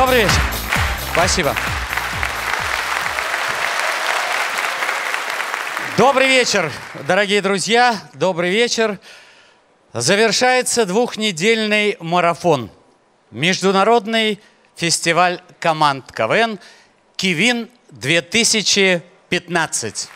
Добрый вечер. Спасибо. Добрый вечер, дорогие друзья. Добрый вечер. Завершается двухнедельный марафон. Международный фестиваль команд КВН «Кивин-2015».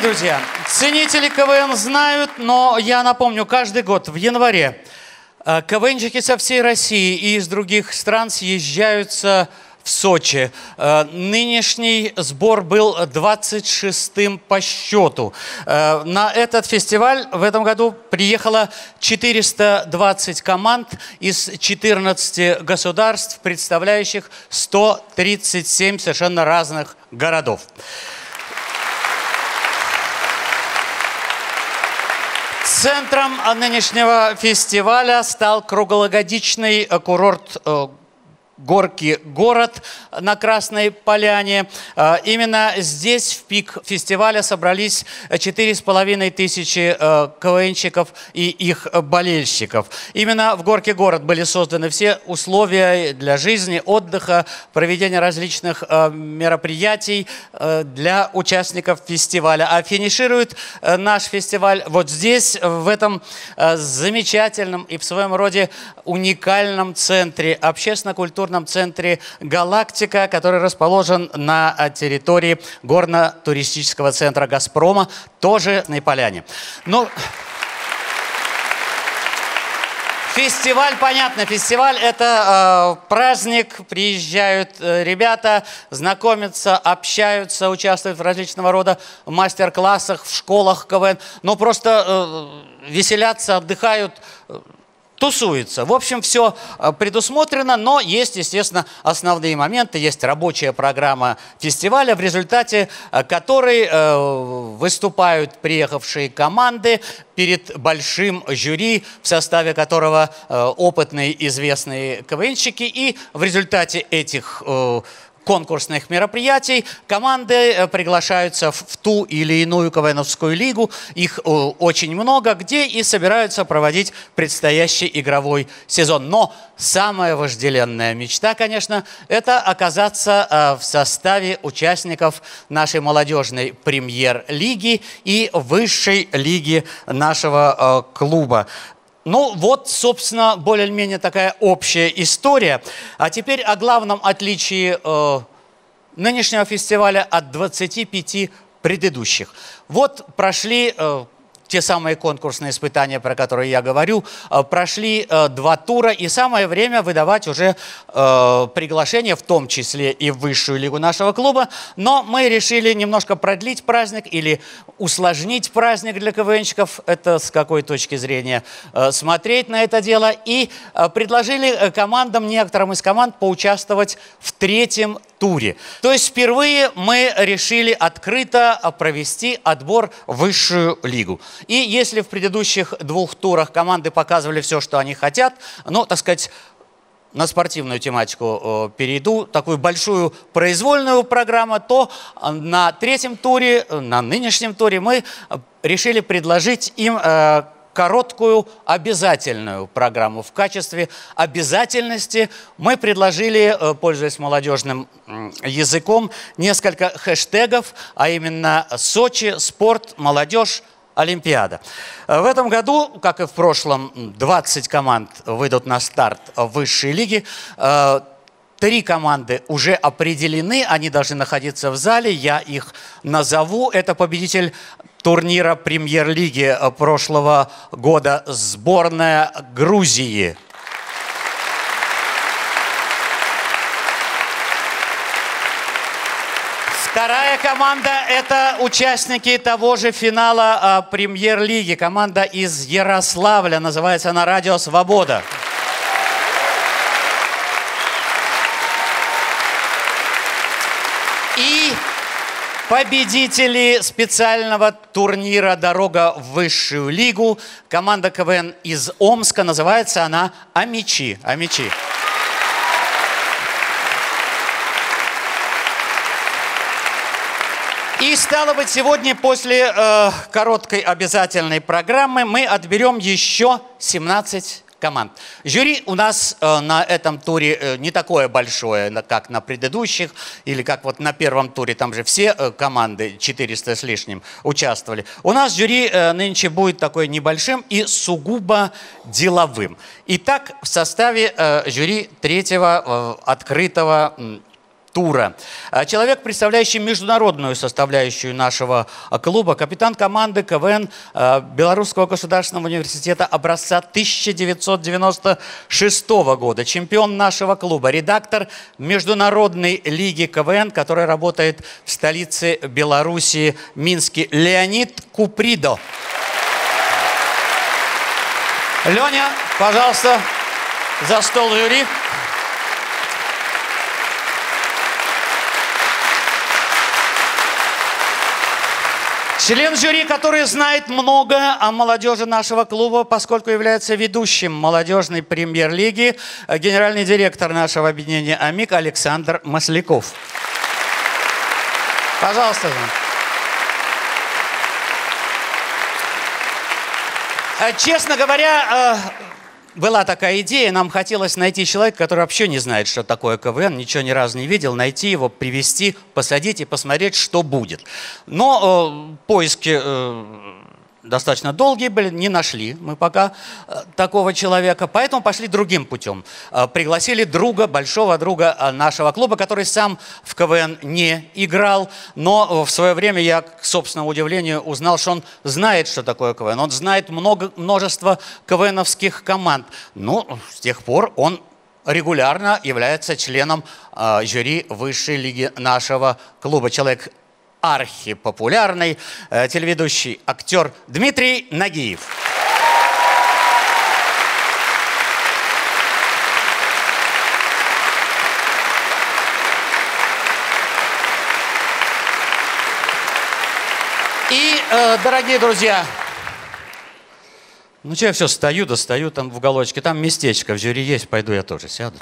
Друзья, ценители КВН знают, но я напомню, каждый год в январе КВНщики со всей России и из других стран съезжаются в Сочи. Нынешний сбор был 26-м по счету. На этот фестиваль в этом году приехало 420 команд из 14 государств, представляющих 137 совершенно разных городов. Центром нынешнего фестиваля стал круглогодичный курорт «Горки город» на Красной Поляне. Именно здесь в пик фестиваля собрались 4500 КВНщиков и их болельщиков. Именно в «Горке город» были созданы все условия для жизни, отдыха, проведения различных мероприятий для участников фестиваля. А финиширует наш фестиваль вот здесь, в этом замечательном и в своем роде уникальном центре, общественно-культурном центре «Галактика», который расположен на территории горно-туристического центра «Газпрома», тоже на Поляне. Но... Фестиваль, понятно, фестиваль – это праздник, приезжают ребята, знакомятся, общаются, участвуют в различного рода мастер-классах, в школах КВН, но просто веселятся, отдыхают, тусуется. В общем, все предусмотрено, но есть, естественно, основные моменты. Есть рабочая программа фестиваля, в результате которой выступают приехавшие команды перед большим жюри, в составе которого опытные известные КВНщики. И в результате этих конкурсных мероприятий команды приглашаются в ту или иную КВНовскую лигу. Их очень много, где и собираются проводить предстоящий игровой сезон. Но самая вожделенная мечта, конечно, это оказаться в составе участников нашей молодежной премьер-лиги и высшей лиги нашего клуба. Ну вот, собственно, более-менее такая общая история. А теперь о главном отличии нынешнего фестиваля от 25 предыдущих. Вот прошли те самые конкурсные испытания, про которые я говорю. Прошли 2 тура, и самое время выдавать уже приглашение, в том числе и в высшую лигу нашего клуба. Но мы решили немножко продлить праздник или усложнить праздник для КВНщиков. Это с какой точки зрения смотреть на это дело. И предложили командам, некоторым из команд, поучаствовать в 3-м туре. То есть впервые мы решили открыто провести отбор в высшую лигу. И если в предыдущих двух турах команды показывали все, что они хотят, ну, так сказать, на спортивную тематику перейду, такую большую произвольную программу, то на третьем туре, на нынешнем туре мы решили предложить им короткую обязательную программу. В качестве обязательности мы предложили, пользуясь молодежным языком, несколько хэштегов, а именно «Сочи», «Спорт», «Молодежь», Олимпиада. В этом году, как и в прошлом, 20 команд выйдут на старт высшей лиги. 3 команды уже определены, они должны находиться в зале, я их назову. Это победитель турнира премьер-лиги прошлого года, сборная Грузии. Вторая команда – это участники того же финала премьер-лиги. Команда из Ярославля, называется она «Радио Свобода». И победители специального турнира «Дорога в высшую лигу». Команда КВН из Омска, называется она «Амичи». «Амичи». И, стало быть, сегодня после короткой обязательной программы мы отберем еще 17 команд. Жюри у нас на этом туре не такое большое, как на предыдущих, или как вот на первом туре, там же все команды, 400 с лишним, участвовали. У нас жюри нынче будет такой небольшим и сугубо деловым. Итак, в составе жюри третьего открытого тура. Человек, представляющий международную составляющую нашего клуба, капитан команды КВН Белорусского государственного университета образца 1996 года, чемпион нашего клуба, редактор Международной лиги КВН, который работает в столице Белоруссии, Минске, Леонид Купридо. Леня, пожалуйста, за стол жюри. Член жюри, который знает много о молодежи нашего клуба, поскольку является ведущим молодежной премьер-лиги, генеральный директор нашего объединения «Амик» Александр Масляков. Пожалуйста. Честно говоря, была такая идея, нам хотелось найти человека, который вообще не знает, что такое КВН, ничего ни разу не видел, найти его, привести, посадить и посмотреть, что будет. Но поиски достаточно долгие были, не нашли мы пока такого человека, поэтому пошли другим путем. Пригласили друга, большого друга нашего клуба, который сам в КВН не играл, но в свое время я, к собственному удивлению, узнал, что он знает, что такое КВН. Он знает множество КВНовских команд. Ну, с тех пор он регулярно является членом жюри высшей лиги нашего клуба. Человек архипопулярный, телеведущий, актер Дмитрий Нагиев. И, дорогие друзья, ну что я все стою там в уголочке, там местечко в жюри есть, пойду я тоже сяду.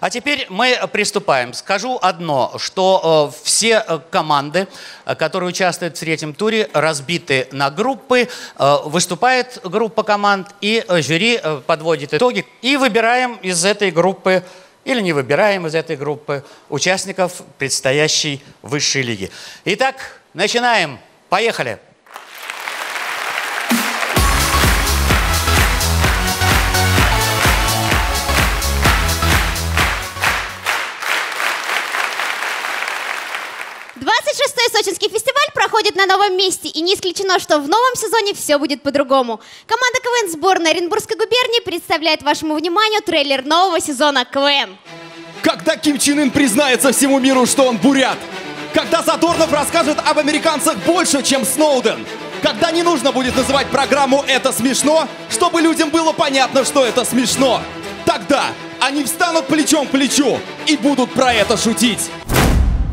А теперь мы приступаем. Скажу одно, что все команды, которые участвуют в третьем туре, разбиты на группы. Выступает группа команд, и жюри подводит итоги. И выбираем из этой группы, или не выбираем из этой группы, участников предстоящей высшей лиги. Итак, начинаем. Поехали! Сочинский фестиваль проходит на новом месте, и не исключено, что в новом сезоне все будет по-другому. Команда КВН сборной Оренбургской губернии представляет вашему вниманию трейлер нового сезона КВН. Когда Ким Чен Ын признается всему миру, что он бурят. Когда Задорнов расскажет об американцах больше, чем Сноуден. Когда не нужно будет называть программу «Это смешно», чтобы людям было понятно, что это смешно. Тогда они встанут плечом к плечу и будут про это шутить.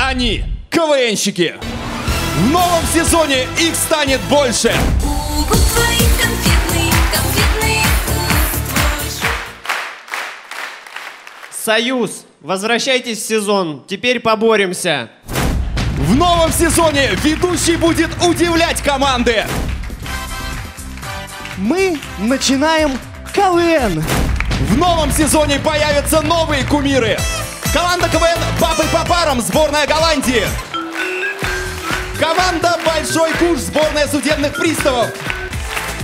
Они – КВНщики. В новом сезоне их станет больше. Союз, возвращайтесь в сезон, теперь поборемся. В новом сезоне ведущий будет удивлять команды. Мы начинаем КВН. В новом сезоне появятся новые кумиры. Команда КВН «Бабы по парам» — сборная Голландии. Команда «Большой куш» — сборная судебных приставов.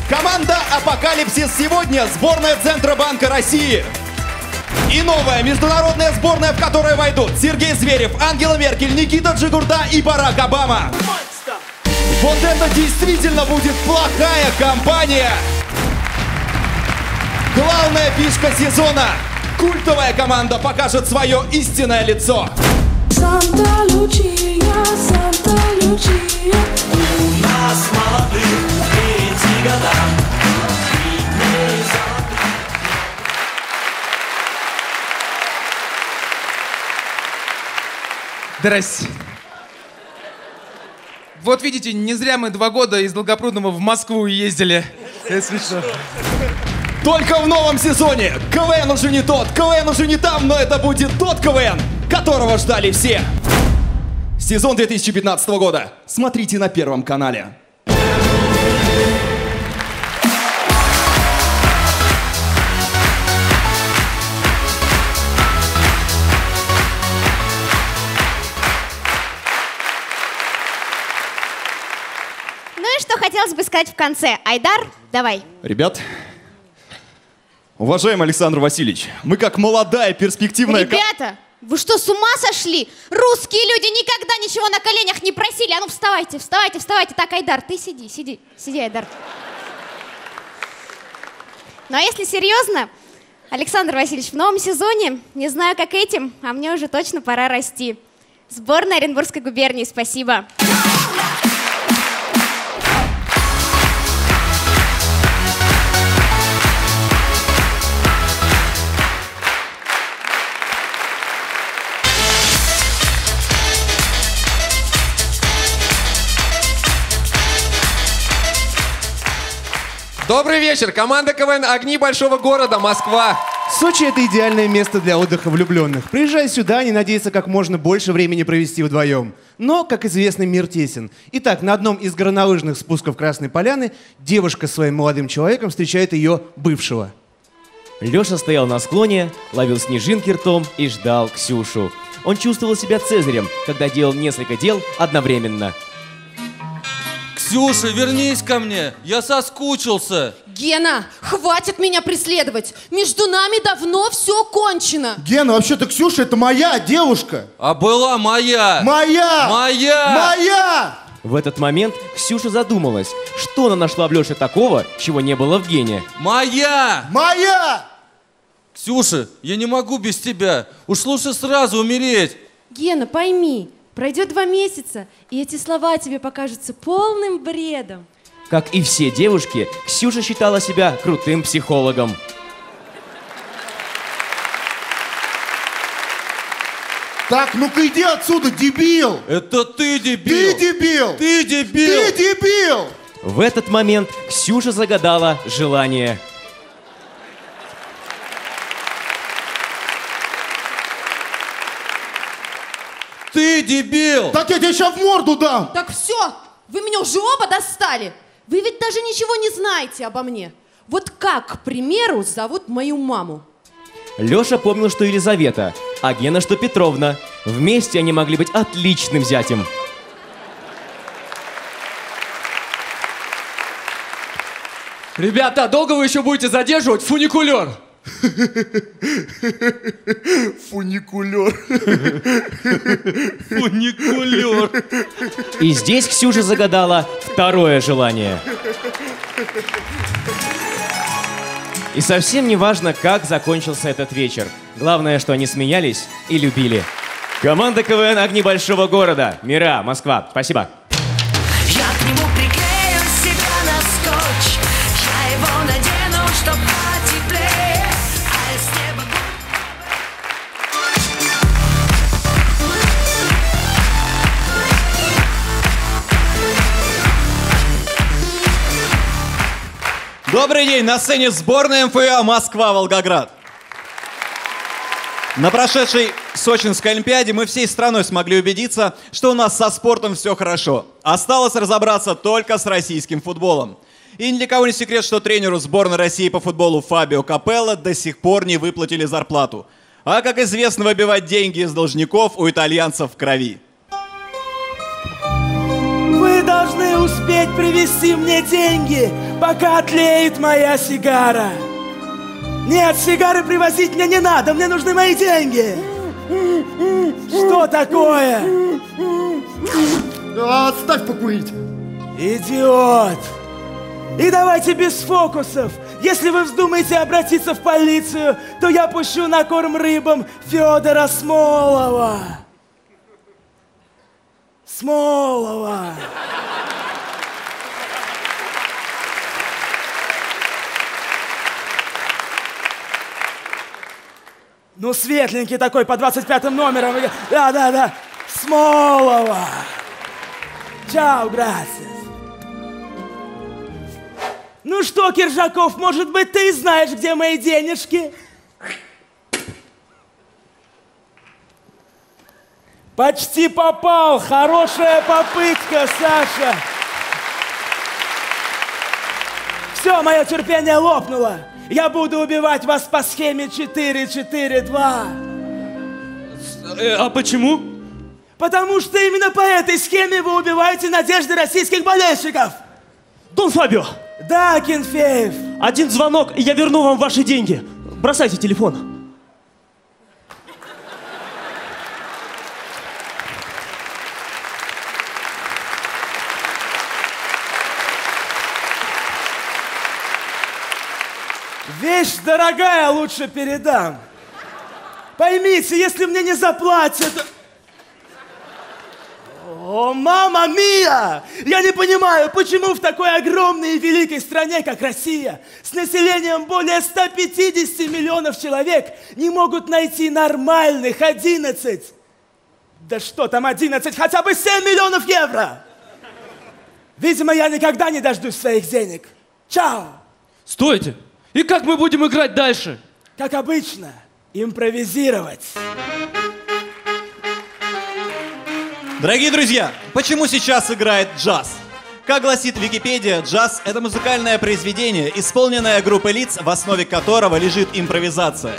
Команда «Апокалипсис сегодня» — сборная Центробанка России. И новая международная сборная, в которую войдут Сергей Зверев, Ангела Меркель, Никита Джигурда и Барак Обама. Вот это действительно будет плохая компания. Главная фишка сезона. Культовая команда покажет свое истинное лицо. Санта-Лючия, у нас молодых впереди года. Здрасте. Вот видите, не зря мы 2 года из Долгопрудного в Москву ездили. Если что. Только в новом сезоне КВН уже не тот, КВН уже не там, но это будет тот КВН, которого ждали все. Сезон 2015 года. Смотрите на Первом канале. Хотелось бы сказать в конце. Айдар, давай. Ребят, уважаемый Александр Васильевич, мы как молодая перспективная... Ребята, вы что, с ума сошли? Русские люди никогда ничего на коленях не просили. А ну вставайте, вставайте, вставайте. Так, Айдар, ты сиди, Айдар. Ну а если серьезно, Александр Васильевич, в новом сезоне, не знаю как этим, а мне уже точно пора расти. Сборная Оренбургской губернии, спасибо. Добрый вечер, команда КВН «Огни большого города» Москва. Сочи — это идеальное место для отдыха влюбленных. Приезжай сюда, они надеются как можно больше времени провести вдвоем. Но, как известно, мир тесен. Итак, на одном из горнолыжных спусков Красной Поляны девушка с своим молодым человеком встречает ее бывшего. Леша стоял на склоне, ловил снежинки ртом и ждал Ксюшу. Он чувствовал себя Цезарем, когда делал несколько дел одновременно. Ксюша, вернись ко мне, я соскучился. Гена, хватит меня преследовать, между нами давно все кончено. Гена, вообще-то Ксюша — это моя девушка. А была моя. Моя. Моя. Моя. В этот момент Ксюша задумалась, что она нашла в Лёше такого, чего не было в Гене. Моя. Моя. Ксюша, я не могу без тебя, уж лучше сразу умереть. Гена, пойми. Пройдет 2 месяца, и эти слова тебе покажутся полным бредом. Как и все девушки, Ксюша считала себя крутым психологом. Так, ну-ка иди отсюда, дебил! Это ты дебил! Ты дебил! Ты дебил! Ты дебил! В этот момент Ксюша загадала желание. Ты дебил! Так я тебе сейчас в морду дам! Так все! Вы меня уже оба достали! Вы ведь даже ничего не знаете обо мне! Вот как, к примеру, зовут мою маму? Леша помнил, что Елизавета, а Гена, что Петровна. Вместе они могли быть отличным зятем. Ребята, долго вы еще будете задерживать фуникулер? Фуникулер. Фуникулер. И здесь Ксюша загадала второе желание. И совсем не важно, как закончился этот вечер. Главное, что они смеялись и любили. Команда КВН «Огни большого города». Мира, Москва. Спасибо. Я к нему приклею себя на скотч. Я его надену, чтоб потеплее. А из неба... Добрый день. На сцене сборная МФА Москва-Волгоград. На прошедшей Сочинской Олимпиаде мы всей страной смогли убедиться, что у нас со спортом все хорошо. Осталось разобраться только с российским футболом. И ни для кого не секрет, что тренеру сборной России по футболу Фабио Капелло до сих пор не выплатили зарплату. А, как известно, выбивать деньги из должников у итальянцев в крови. Вы должны успеть привезти мне деньги, пока тлеет моя сигара. Нет, сигары привозить мне не надо, мне нужны мои деньги. Что такое? Отставь покурить. Идиот. И давайте без фокусов. Если вы вздумаете обратиться в полицию, то я пущу на корм рыбам Федора Смолова. Смолова. Ну, светленький такой, по 25-м номерам. Да-да-да. Смолова. Чао, грасис. Ну что, Киржаков, может быть, ты и знаешь, где мои денежки? Почти попал. Хорошая попытка, Саша. Все, мое терпение лопнуло. Я буду убивать вас по схеме 4-4-2. А почему? Потому что именно по этой схеме вы убиваете надежды российских болельщиков. Дон Фабио. Да, Кенфеев. Один звонок, и я верну вам ваши деньги. Бросайте телефон. Вещь дорогая, лучше передам. Поймите, если мне не заплатят... О, мама мия! Я не понимаю, почему в такой огромной и великой стране, как Россия, с населением более 150 миллионов человек не могут найти нормальных 11... Да что там 11, хотя бы 7 миллионов евро! Видимо, я никогда не дождусь своих денег. Чао! Стойте! И как мы будем играть дальше? Как обычно, импровизировать. Дорогие друзья, почему сейчас играет джаз? Как гласит Википедия, джаз — это музыкальное произведение, исполненное группой лиц, в основе которого лежит импровизация.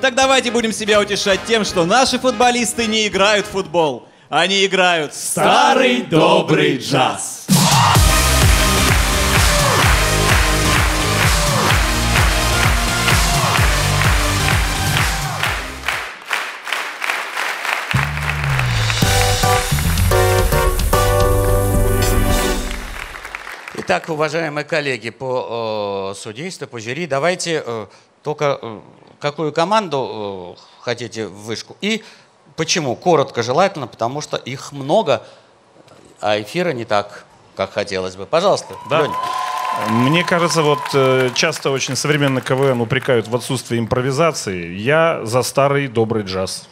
Так давайте будем себя утешать тем, что наши футболисты не играют в футбол. Они играют старый добрый джаз. Итак, уважаемые коллеги по судейству, по жюри, давайте только какую команду хотите в вышку и почему. Коротко, желательно, потому что их много, а эфира не так, как хотелось бы. Пожалуйста, да. Лёнь. Мне кажется, вот часто очень современно КВН упрекают в отсутствии импровизации. Я за старый добрый джаз.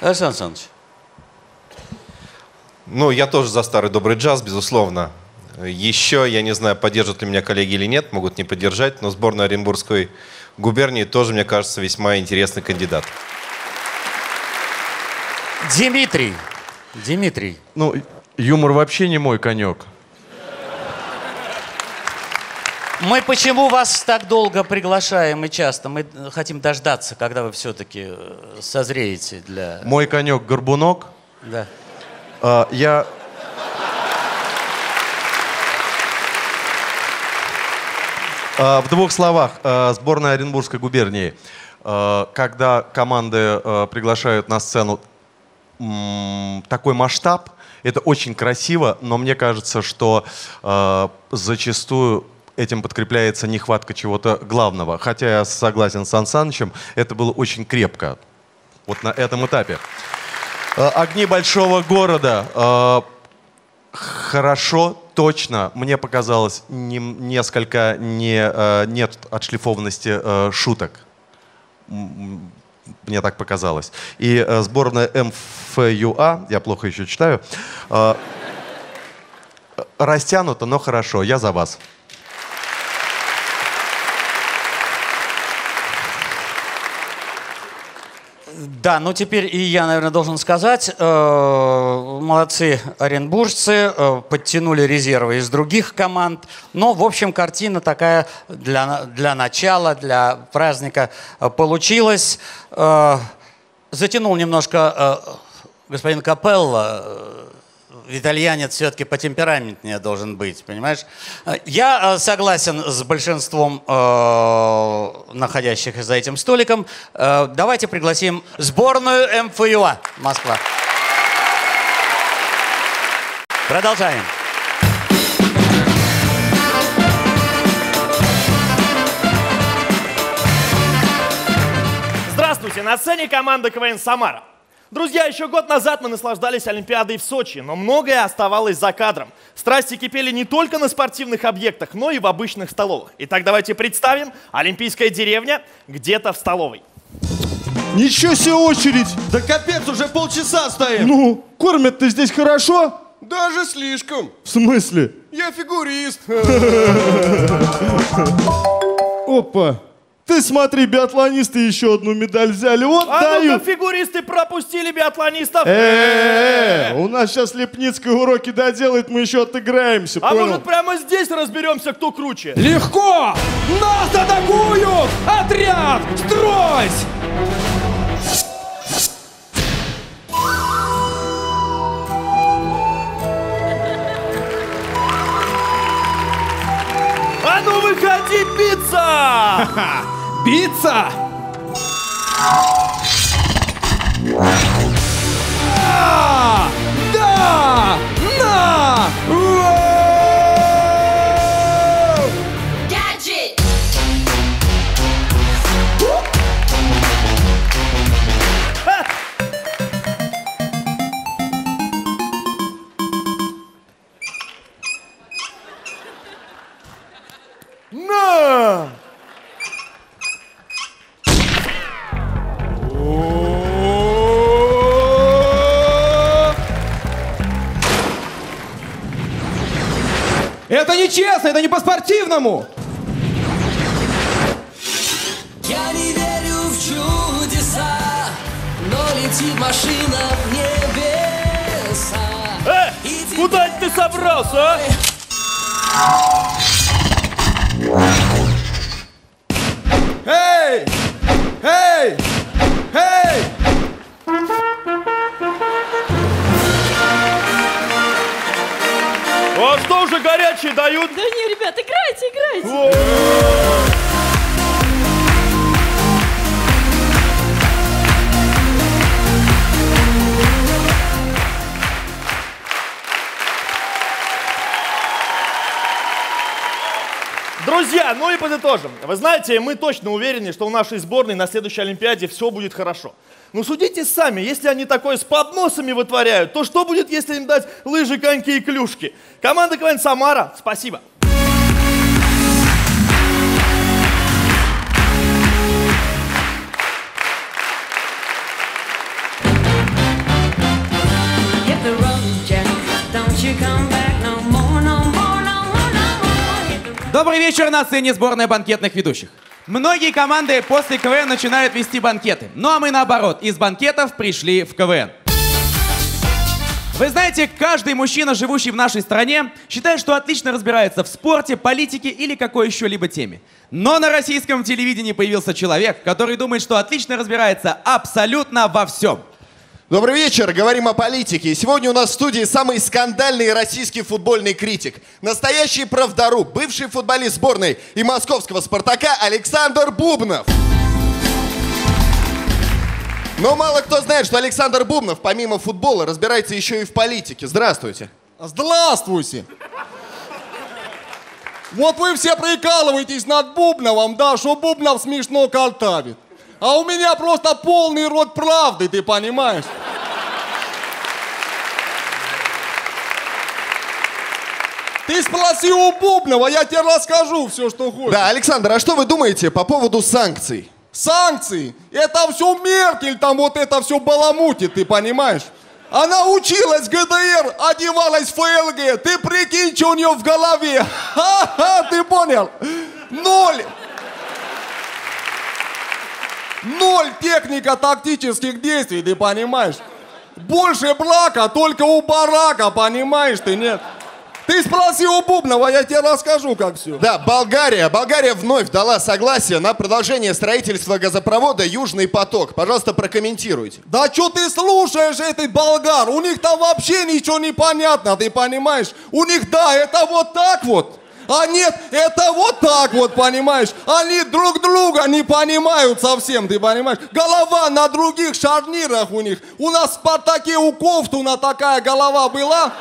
Александр Александрович. Ну, я тоже за старый добрый джаз, безусловно. Еще, я не знаю, поддержат ли меня коллеги или нет, могут не поддержать, но сборная Оренбургской губернии тоже, мне кажется, весьма интересный кандидат. Дмитрий. Дмитрий. Ну, юмор вообще не мой конек. Мы почему вас так долго приглашаем и часто? Мы хотим дождаться, когда вы все-таки созреете для... Мой конек — горбунок? Да. В двух словах, сборная Оренбургской губернии, когда команды приглашают на сцену такой масштаб, это очень красиво, но мне кажется, что зачастую этим подкрепляется нехватка чего-то главного. Хотя я согласен с Сан Санычем, это было очень крепко вот на этом этапе. «Огни большого города». Хорошо, точно. Мне показалось, нет отшлифованности шуток. Мне так показалось. И сборная МФЮА, я плохо еще читаю, растянута, но хорошо. Я за вас. Да, ну теперь и я, наверное, должен сказать, молодцы оренбуржцы, подтянули резервы из других команд, но, в общем, картина такая для начала, для праздника получилась. Затянул немножко господин Капелло, итальянец все-таки потемпераментнее должен быть, понимаешь? Я согласен с большинством находящихся за этим столиком. Давайте пригласим сборную МФЮА Москва. Продолжаем. Здравствуйте, на сцене команда КВН «Самара». Друзья, еще год назад мы наслаждались Олимпиадой в Сочи, но многое оставалось за кадром. Страсти кипели не только на спортивных объектах, но и в обычных столовых. Итак, давайте представим Олимпийская деревня где-то в столовой. Ничего себе очередь! Да капец, уже полчаса стоим! Ну, кормят-то здесь хорошо? Даже слишком. В смысле? Я фигурист. Опа! Ты смотри, биатлонисты еще одну медаль взяли. Вот дают. А ну-ка, фигуристы пропустили биатлонистов. У нас сейчас Лепницкая уроки доделает, мы еще отыграемся, понял? А может прямо здесь разберемся, кто круче? Легко! Нас атакуют! Отряд! Стройсь! А ну выходи, биться! Биться! А! Да! На! Гаджет! На! Это нечестно, это не по-спортивному! Я не верю в чудеса, но летит машина в небеса. Куда ты собрался, а? Эй! Эй! Эй! А что уже горячие дают? Да не, ребят, играйте, играйте! Друзья, ну и подытожим. Вы знаете, мы точно уверены, что у нашей сборной на следующей Олимпиаде все будет хорошо. Но судите сами, если они такое с подносами вытворяют, то что будет, если им дать лыжи, коньки и клюшки? Команда КВН «Самара», спасибо. Добрый вечер, на сцене сборная банкетных ведущих. Многие команды после КВН начинают вести банкеты. Ну а мы наоборот, из банкетов пришли в КВН. Вы знаете, каждый мужчина, живущий в нашей стране, считает, что отлично разбирается в спорте, политике или какой еще-либо теме. Но на российском телевидении появился человек, который думает, что отлично разбирается абсолютно во всем. Добрый вечер, говорим о политике. Сегодня у нас в студии самый скандальный российский футбольный критик, настоящий правдоруб, бывший футболист сборной и московского «Спартака» Александр Бубнов. Но мало кто знает, что Александр Бубнов, помимо футбола, разбирается еще и в политике. Здравствуйте. Здравствуйте. Вот вы все прикалываетесь над Бубновым, да, что Бубнов смешно картавит. А у меня просто полный рот правды, ты понимаешь? Ты спроси у Бубнова, я тебе расскажу все, что хочешь. Да, Александр, а что вы думаете по поводу санкций? Санкции? Это все Меркель там вот это все баламутит, ты понимаешь? Она училась в ГДР, одевалась в ФЛГ. Ты прикинь, что у нее в голове. Ха-ха, ты понял? Ноль. Ноль техника тактических действий, ты понимаешь? Больше брака только у барака, понимаешь ты, нет? Ты спроси у Бубнова, я тебе расскажу, как все. Да, Болгария. Болгария вновь дала согласие на продолжение строительства газопровода «Южный поток». Пожалуйста, прокомментируйте. Да что ты слушаешь, этот болгар? У них там вообще ничего не понятно, ты понимаешь? У них, да, это вот так вот. А нет, это вот так вот, понимаешь? Они друг друга не понимают совсем, ты понимаешь? Голова на других шарнирах у них. У нас в «Спартаке» у Ковтуна такая голова была.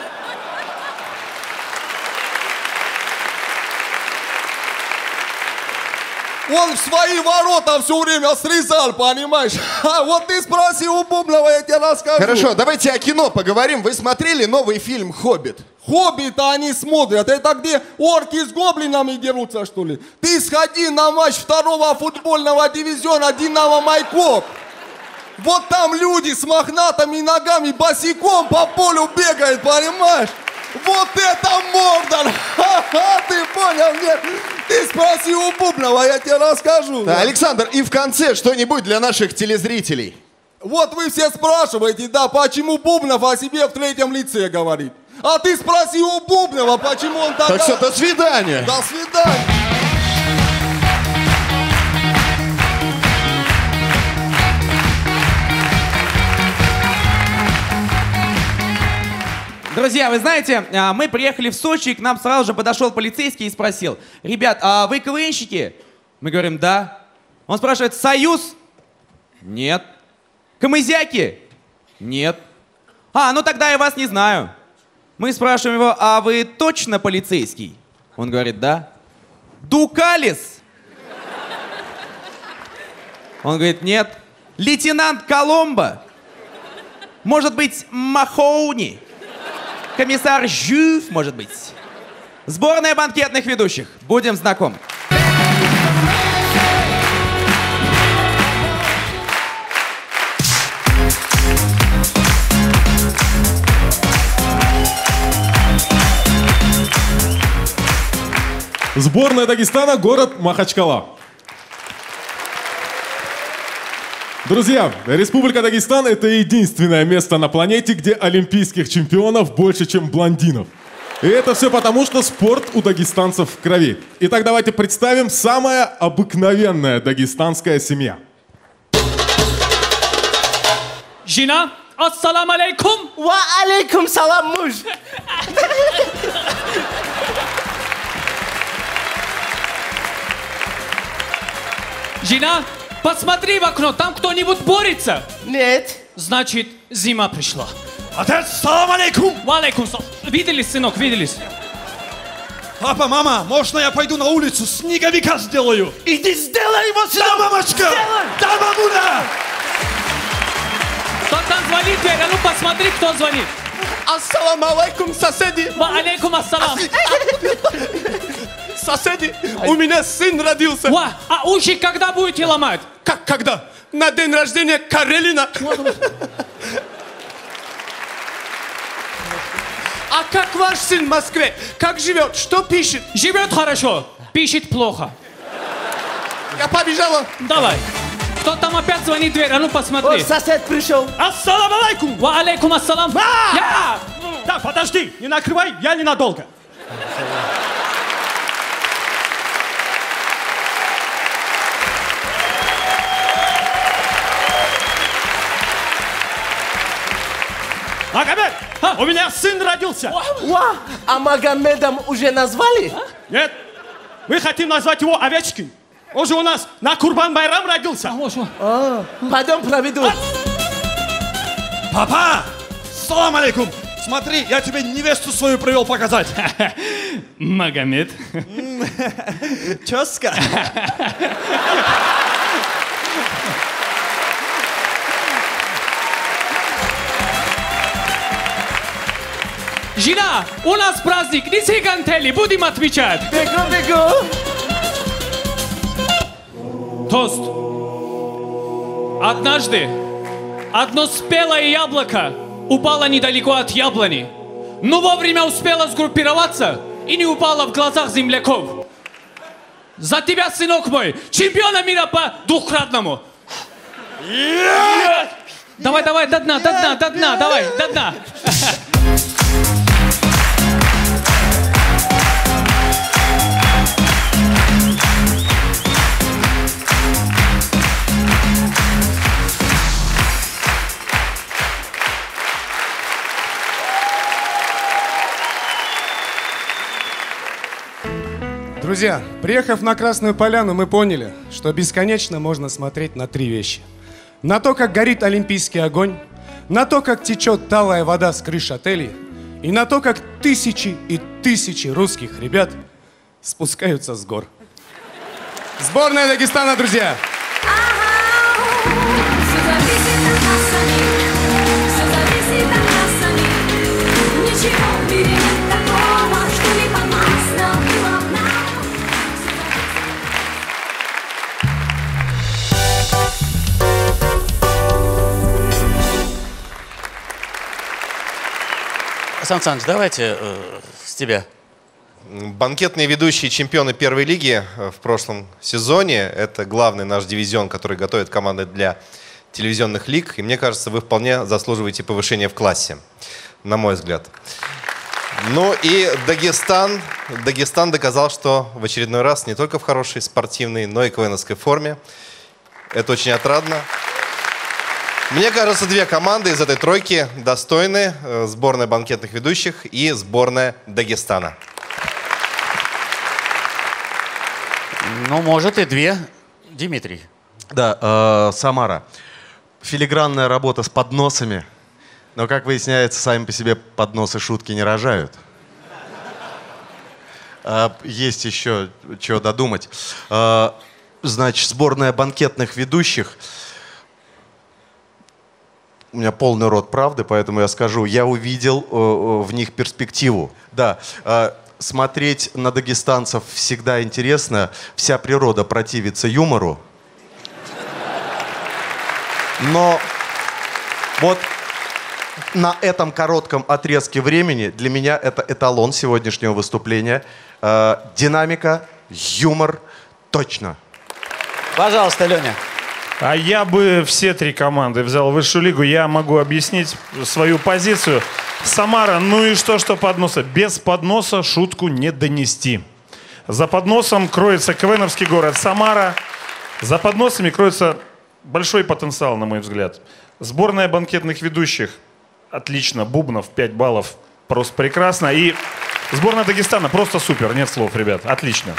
Он в свои ворота все время срезал, понимаешь? А вот ты спроси у Бубнова, я тебе расскажу. Хорошо, давайте о кино поговорим. Вы смотрели новый фильм «Хоббит»? «Хоббита» они смотрят. Это где орки с гоблинами дерутся, что ли? Ты сходи на матч 2-го футбольного дивизиона «Динамо Майкоп». Вот там люди с мохнатыми ногами босиком по полю бегают, понимаешь? Вот это Мордор! Ха-ха, ты понял, нет? Ты спроси у Бубнова, я тебе расскажу. Да, Александр, и в конце что-нибудь для наших телезрителей. Вот вы все спрашиваете, да, почему Бубнов о себе в третьем лице говорит. А ты спроси у Бубнова, почему он так... Так что, до свидания. До свидания. Друзья, вы знаете, мы приехали в Сочи, и к нам сразу же подошел полицейский и спросил: ребят, а вы КВНщики? Мы говорим, да. Он спрашивает: Союз? Нет. Камызяки? Нет. А, ну тогда я вас не знаю. Мы спрашиваем его: а вы точно полицейский? Он говорит, да. Дукалис? Он говорит, нет. Лейтенант Коломбо? Может быть, Махоуни? Комиссар Жюф, может быть. Сборная банкетных ведущих. Будем знакомы. Сборная Дагестана, город Махачкала. Друзья, Республика Дагестан — это единственное место на планете, где олимпийских чемпионов больше, чем блондинов. И это все потому, что спорт у дагестанцев в крови. Итак, давайте представим самая обыкновенная дагестанская семья. Жена, ассалам алейкум. Ва алейкум салам, муж. Жена, посмотри в окно, там кто-нибудь борется? Нет. Значит, зима пришла. Отец, салам алейкум. Ва алейкум салам. Виделись, сынок, виделись. Папа, мама, можно я пойду на улицу, снеговика сделаю? Иди сделай его сюда. Да, мамочка. Сделай. Да, мамуля. Кто там звонит, Вера? А ну посмотри, кто звонит. Ассалам алейкум, соседи. Ва алейкум ассалам. Соседи, у меня сын родился. Ва, а уши когда будете ломать? Как когда? На день рождения Карелина. А как ваш сын в Москве? Как живет? Что пишет? Живет хорошо, пишет плохо. Я побежала. Давай. Кто там опять звонит в дверь? А ну посмотри. О, сосед пришел. Ассалам алейкум. Ва алейкум ассалам. Я! Да, подожди, не накрывай, я ненадолго. Магомед, а? У меня сын родился. Уа, а Магомедом уже назвали? А? Нет, мы хотим назвать его Овечкин. Он же у нас на Курбан-Байрам родился. А, потом проведу. А? Папа, салам алейкум. Смотри, я тебе невесту свою привел показать. Магомед. Чёстко. Жена, у нас праздник, не сигантели, будем отвечать. Бегу. Тост. Однажды одно спелое яблоко упало недалеко от яблони, но вовремя успело сгруппироваться и не упало в глазах земляков. За тебя, сынок мой, чемпиона мира по двухкратному. Yeah! Давай, давай, до дна, давай, до дна. Друзья, приехав на Красную Поляну, мы поняли, что бесконечно можно смотреть на три вещи. На то, как горит олимпийский огонь, на то, как течет талая вода с крыш отелей, и на то, как тысячи и тысячи русских ребят спускаются с гор. Сборная Дагестана, друзья! Сан Саныч, давайте с тебя. Банкетные ведущие чемпионы первой лиги в прошлом сезоне. Это главный наш дивизион, который готовит команды для телевизионных лиг. И мне кажется, вы вполне заслуживаете повышения в классе, на мой взгляд. Ну и Дагестан. Дагестан доказал, что в очередной раз не только в хорошей спортивной, но и квеновской форме. Это очень отрадно. Мне кажется, две команды из этой тройки достойны. Сборная банкетных ведущих и сборная Дагестана. Ну, может и две. Дмитрий. Да, Самара. Филигранная работа с подносами. Но, как выясняется, сами по себе подносы шутки не рожают. Есть еще чего додумать. Значит, сборная банкетных ведущих. У меня полный рот правды, поэтому я скажу, я увидел в них перспективу. Да, смотреть на дагестанцев всегда интересно. Вся природа противится юмору. Но вот на этом коротком отрезке времени для меня это эталон сегодняшнего выступления. Динамика, юмор, точно. Пожалуйста, Леня. А я бы все три команды взял в высшую лигу. Я могу объяснить свою позицию. Самара, ну и что подноса? Без подноса шутку не донести. За подносом кроется квеновский город Самара. За подносами кроется большой потенциал, на мой взгляд. Сборная банкетных ведущих. Отлично. Бубнов 5 баллов. Просто прекрасно. И сборная Дагестана просто супер. Нет слов, ребят. Отлично.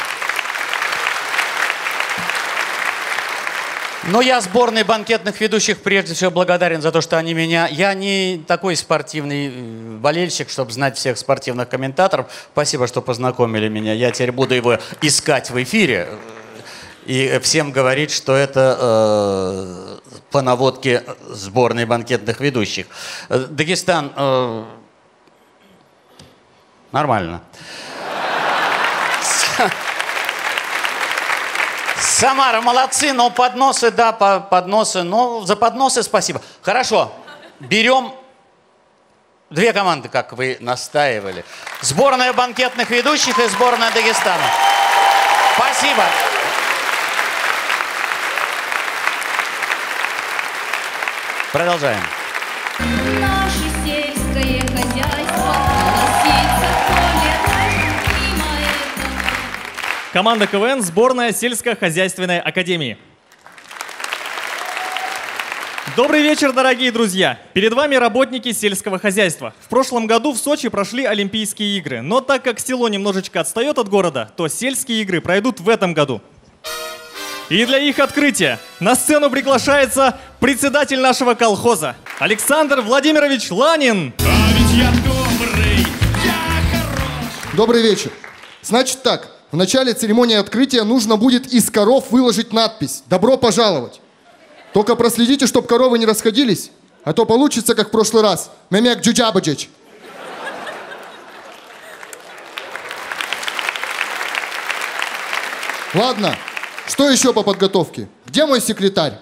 Но я сборной банкетных ведущих прежде всего благодарен за то, что они меня... Я не такой спортивный болельщик, чтобы знать всех спортивных комментаторов. Спасибо, что познакомили меня. Я теперь буду его искать в эфире и всем говорить, что это по наводке сборной банкетных ведущих. Дагестан... нормально. Самара, молодцы, но подносы, да, подносы, но за подносы спасибо. Хорошо, берем две команды, как вы настаивали. Сборная банкетных ведущих и сборная Дагестана. Спасибо. Продолжаем. Команда КВН, сборная сельскохозяйственной академии. Добрый вечер, дорогие друзья! Перед вами работники сельского хозяйства. В прошлом году в Сочи прошли Олимпийские игры, но так как село немножечко отстает от города, то сельские игры пройдут в этом году. И для их открытия на сцену приглашается председатель нашего колхоза Александр Владимирович Ланин. А ведь я добрый, я хорош. Добрый вечер. Значит так. в начале церемонии открытия нужно будет из коров выложить надпись «Добро пожаловать». Только проследите, чтобы коровы не расходились, а то получится, как в прошлый раз. Мемек джуджабаджич. Ладно, что еще по подготовке? Где мой секретарь?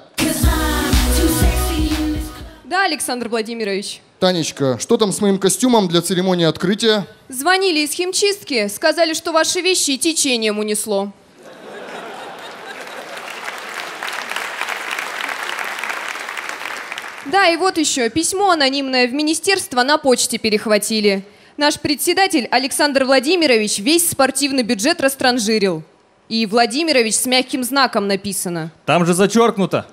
Да, Александр Владимирович. Танечка, что там с моим костюмом для церемонии открытия? Звонили из химчистки, сказали, что ваши вещи течением унесло. Да, и вот еще, письмо анонимное в министерство на почте перехватили. Наш председатель Александр Владимирович весь спортивный бюджет растранжирил. И Владимирович с мягким знаком написано. Там же зачеркнуто.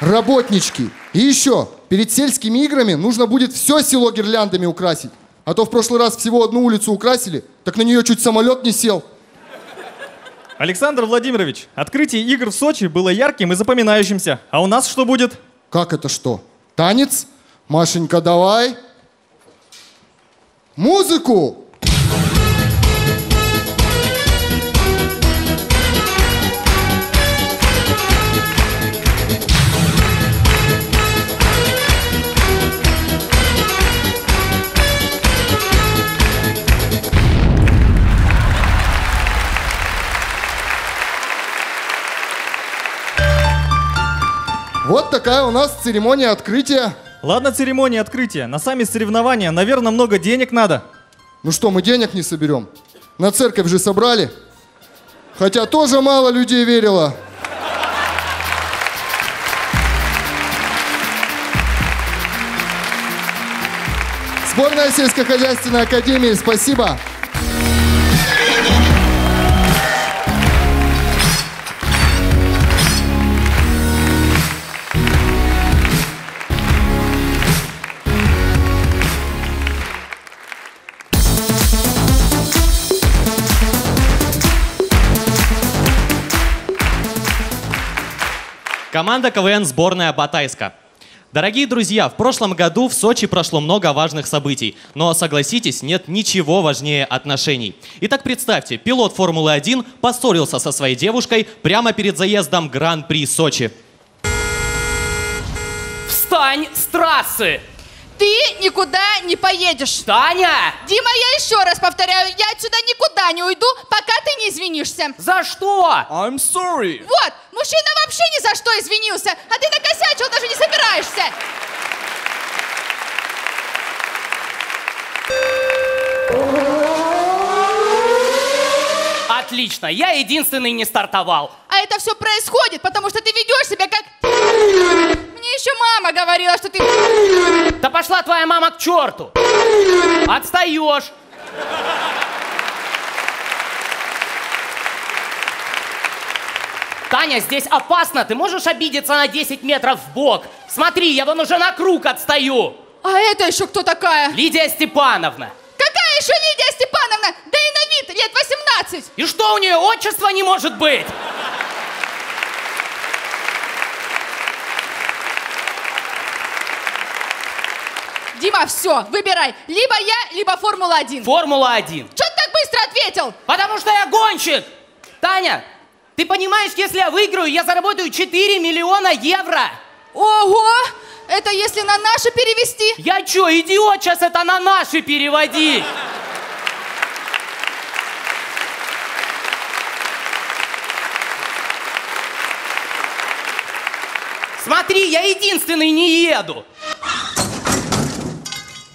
Работнички. И еще, перед сельскими играми нужно будет все село гирляндами украсить. А то в прошлый раз всего одну улицу украсили, так на нее чуть самолет не сел. Александр Владимирович, открытие игр в Сочи было ярким и запоминающимся. А у нас что будет? Как это что? Танец? Машенька, давай. Музыку! Вот такая у нас церемония открытия. Ладно, церемония открытия. На сами соревнования, наверное, много денег надо. Ну что, мы денег не соберем? На церковь же собрали. Хотя тоже мало людей верило. Сборная сельскохозяйственной академии, спасибо. Команда КВН «Сборная Батайска». Дорогие друзья, в прошлом году в Сочи прошло много важных событий. Но, согласитесь, нет ничего важнее отношений. Итак, представьте, пилот «Формулы-1» поссорился со своей девушкой прямо перед заездом Гран-при Сочи. Встань с трассы! Ты никуда не поедешь! Таня! Дима, я еще раз повторяю, я отсюда никуда не уйду, пока ты не извинишься. За что? I'm sorry. Вот, мужчина вообще ни за что извинился, а ты накосячил, даже не собираешься. Отлично, я единственный не стартовал. А это все происходит, потому что ты ведешь себя как... Мне еще мама говорила, что ты... Да пошла твоя мама к черту! Отстаешь! Таня, здесь опасно, ты можешь обидеться на 10 метров в бок. Смотри, я вон уже на круг отстаю. А это еще кто такая? Лидия Степановна. Какая еще Лидия Степановна? Да и на вид лет 18. И что у нее отчества не может быть? Дима, все, выбирай. Либо я, либо «Формула-1». «Формула-1». Чё ты так быстро ответил? Потому что я гонщик. Таня, ты понимаешь, если я выиграю, я заработаю 4 миллиона евро. Ого! Это если на наши перевести? Я чё, идиот, сейчас это на наши переводи. Смотри, я единственный не еду.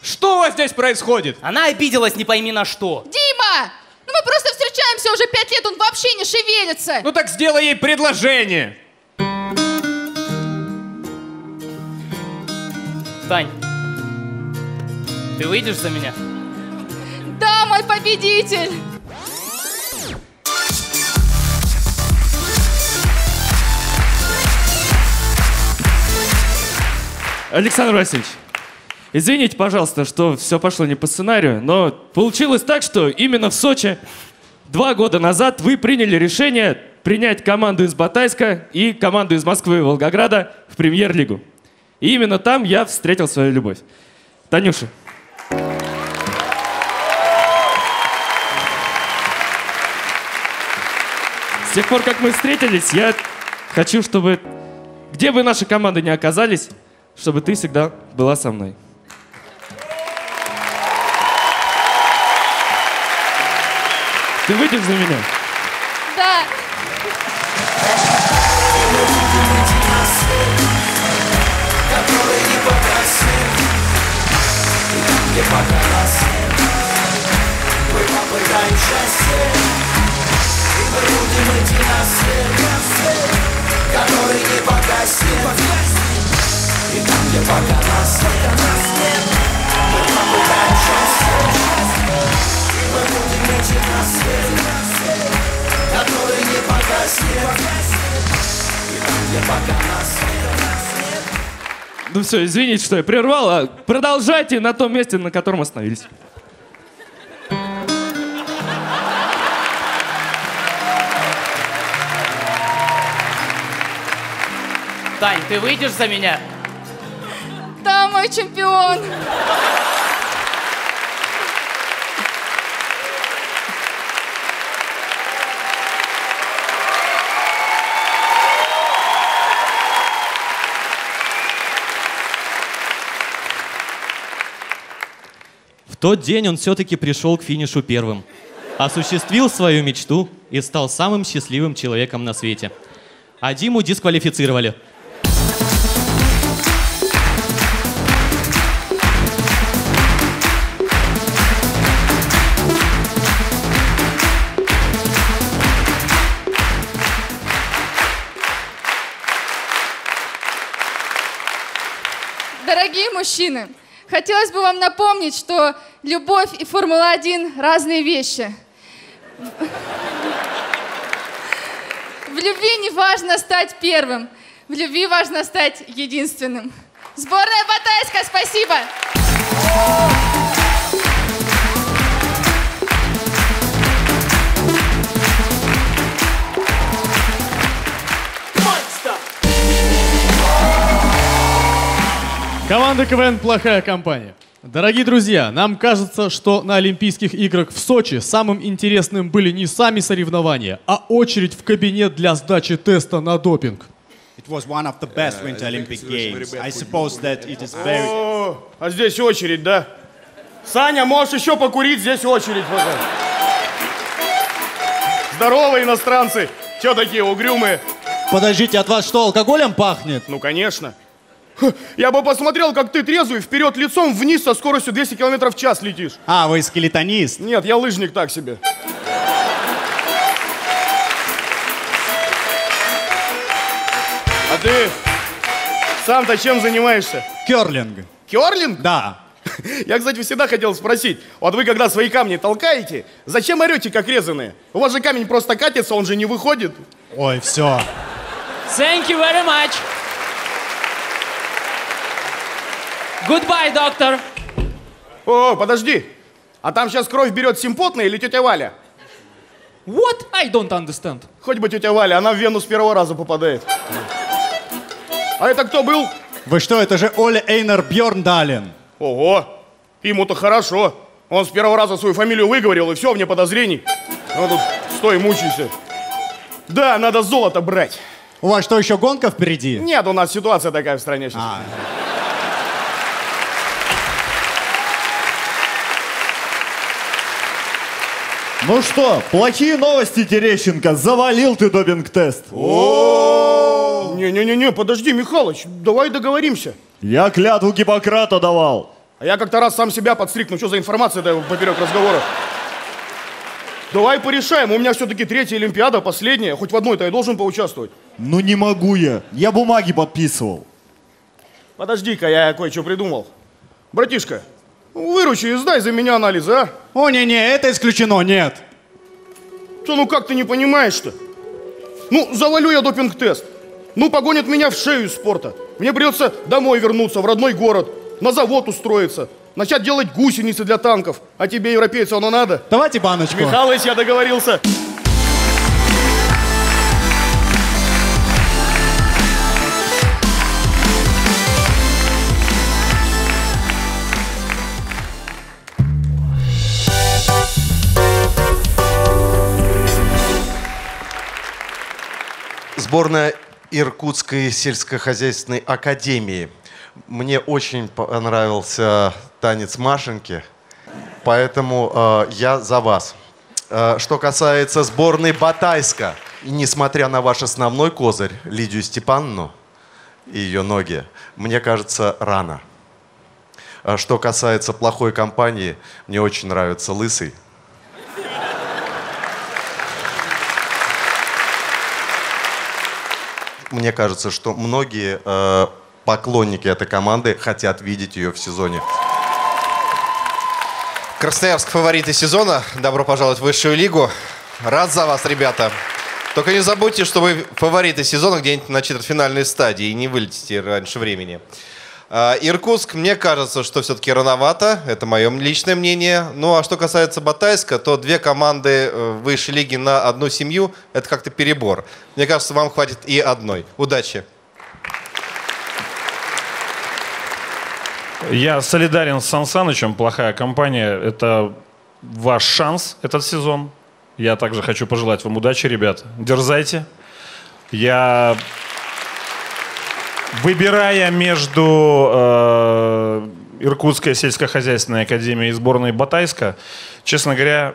Что у вас здесь происходит? Она обиделась не пойми на что. Дима! Ну мы просто встречаемся уже 5 лет, он вообще не шевелится. Ну так сделай ей предложение. Тань, ты выйдешь за меня? Да, мой победитель! Александр Васильевич, извините, пожалуйста, что все пошло не по сценарию, но получилось так, что именно в Сочи 2 года назад вы приняли решение принять команду из Батайска и команду из Москвы и Волгограда в премьер-лигу. И именно там я встретил свою любовь. Танюша. С тех пор, как мы встретились, я хочу, чтобы, где бы наши команды ни оказались, чтобы ты всегда была со мной. Ты выйдешь за меня? Да. Ну все, извините, что я прервал, а продолжайте на том месте, на котором остановились. Тань, ты выйдешь за меня? Да, мой чемпион. В тот день он все-таки пришел к финишу первым, осуществил свою мечту и стал самым счастливым человеком на свете. А Диму дисквалифицировали. Дорогие мужчины, хотелось бы вам напомнить, что любовь и Формула-1 – разные вещи. В любви не важно стать первым, в любви важно стать единственным. Сборная Батайска, спасибо! Команда КВН «Плохая компания». Дорогие друзья, нам кажется, что на Олимпийских играх в Сочи самым интересным были не сами соревнования, а очередь в кабинет для сдачи теста на допинг. О, а здесь очередь, да? Саня, можешь еще покурить, здесь очередь. Здорово, иностранцы. Че такие угрюмые? Подождите, от вас что, алкоголем пахнет? Ну, конечно. Я бы посмотрел, как ты трезвый вперед лицом вниз со скоростью 200 км в час летишь. А, вы скелетонист? Нет, я лыжник так себе. А ты сам-то чем занимаешься? Керлинг. Керлинг? Да. Я, кстати, всегда хотел спросить, вот вы когда свои камни толкаете, зачем орете как резаные? У вас же камень просто катится, он же не выходит. Ой, все. Thank you very much. Goodbye, доктор. О, подожди. А там сейчас кровь берет симпотная или тетя Валя? What? I don't understand. Хоть бы тетя Валя, она в вену с первого раза попадает. А это кто был? Вы что, это же Оле Эйнар Бьорндален. Ого, ему-то хорошо. Он с первого раза свою фамилию выговорил, и все, вне подозрений. Ну тут стой, мучайся. Да, надо золото брать. У вас что, еще гонка впереди? Нет, у нас ситуация такая в стране сейчас. Ну что, плохие новости, Терещенко, завалил ты допинг-тест. Не-не-не, подожди, Михалыч, давай договоримся. Я клятву Гиппократа давал. А я как-то раз сам себя подстриг, ну что за информация-то поперек разговора? Давай порешаем, у меня все-таки третья Олимпиада, последняя, хоть в одной-то я должен поучаствовать. Ну не могу я бумаги подписывал. Подожди-ка, я кое-что придумал. Братишка. Выручи и сдай за меня анализы, а? О, не-не, это исключено, нет. Что, ну как ты не понимаешь-то? Ну, завалю я допинг-тест. Ну, погонят меня в шею из спорта. Мне придется домой вернуться, в родной город, на завод устроиться, начать делать гусеницы для танков. А тебе, европейцу, оно надо? Давайте баночку. Михалыч, я договорился. Сборная Иркутской сельскохозяйственной академии. Мне очень понравился танец Машеньки, поэтому я за вас. Что касается сборной Батайска, несмотря на ваш основной козырь, Лидию Степановну и ее ноги, мне кажется, рано. Что касается плохой компании, мне очень нравится Лысый. Мне кажется, что многие поклонники этой команды хотят видеть ее в сезоне. Красноярск — фавориты сезона. Добро пожаловать в высшую лигу. Рад за вас, ребята. Только не забудьте, что вы фавориты сезона где-нибудь на четвертьфинальной стадии и не вылетите раньше времени. Иркутск, мне кажется, что все-таки рановато. Это мое личное мнение. Ну а что касается Батайска, то две команды высшей лиги на одну семью – это как-то перебор. Мне кажется, вам хватит и одной. Удачи! Я солидарен с Сан Санычем. Плохая компания – это ваш шанс этот сезон. Я также хочу пожелать вам удачи, ребят. Дерзайте. Я... Выбирая между Иркутской сельскохозяйственной академией и сборной Батайска, честно говоря,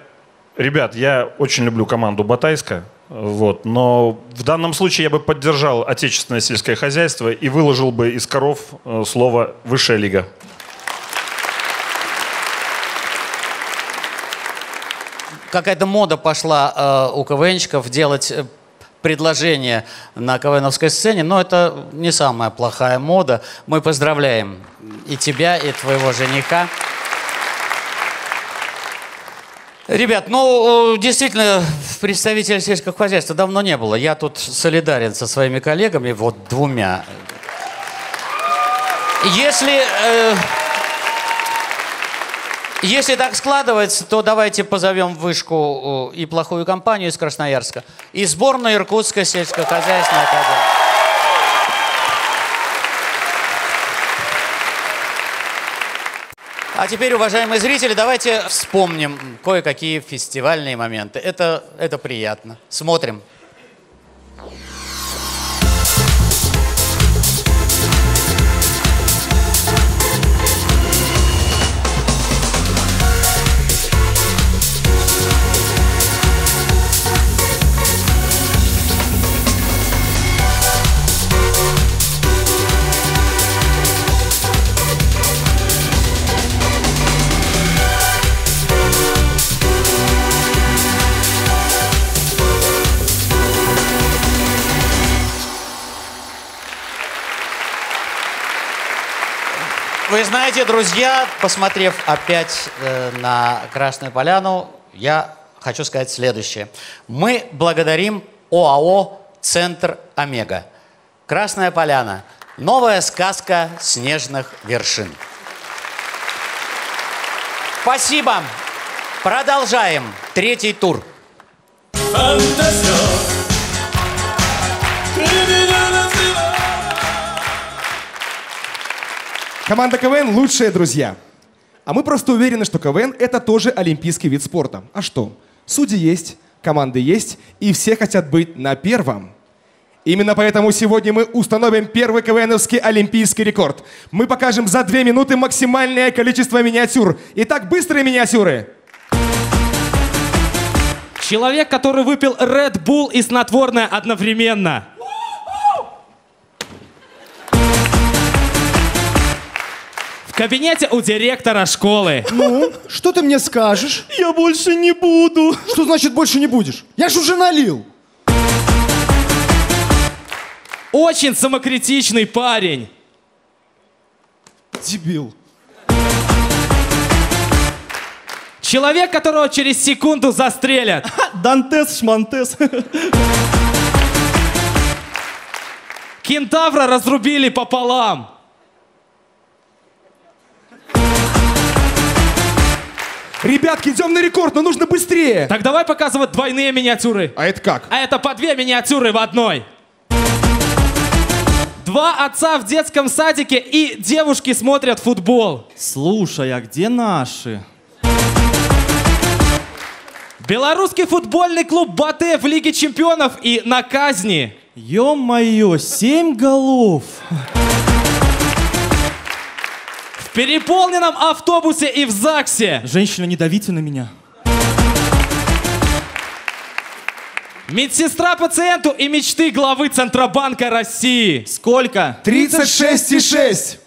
ребят, я очень люблю команду Батайска, вот, но в данном случае я бы поддержал отечественное сельское хозяйство и выложил бы из коров слово «высшая лига». Какая-то мода пошла у КВНщиков делать... предложение на КВНовской сцене, но это не самая плохая мода. Мы поздравляем и тебя, и твоего жениха. Ребят, ну, действительно, представителей сельского хозяйства давно не было. Я тут солидарен со своими коллегами, вот двумя. Если так складывается, то давайте позовем вышку и плохую компанию из Красноярска, и сборную Иркутской сельскохозяйственной академии. А теперь, уважаемые зрители, давайте вспомним кое-какие фестивальные моменты. Это приятно. Смотрим. Вы знаете, друзья, посмотрев опять на Красную Поляну, я хочу сказать следующее. Мы благодарим ОАО «Центр Омега». Красная Поляна. Новая сказка снежных вершин. Спасибо. Продолжаем. Третий тур. Команда КВН – лучшие друзья. А мы просто уверены, что КВН – это тоже олимпийский вид спорта. А что? Судьи есть, команды есть, и все хотят быть на первом. Именно поэтому сегодня мы установим первый КВНовский олимпийский рекорд. Мы покажем за 2 минуты максимальное количество миниатюр. Итак, быстрые миниатюры. Человек, который выпил Red Bull и снотворное одновременно. В кабинете у директора школы. Ну, что ты мне скажешь? Я больше не буду. Что значит больше не будешь? Я ж уже налил. Очень самокритичный парень. Дебил. Человек, которого через секунду застрелят. Дантес, Шмантес. Кентавра разрубили пополам. Ребятки, идем на рекорд, но нужно быстрее. Так давай показывать двойные миниатюры. А это как? А это по 2 миниатюры в одной. 2 отца в детском садике и девушки смотрят футбол. Слушай, а где наши? Белорусский футбольный клуб «Батэ» в Лиге чемпионов и на казни. Ё-моё, 7 голов! В переполненном автобусе и в ЗАГСе! Женщина, не давите на меня. Медсестра пациенту и мечты главы Центробанка России. Сколько? 36,6.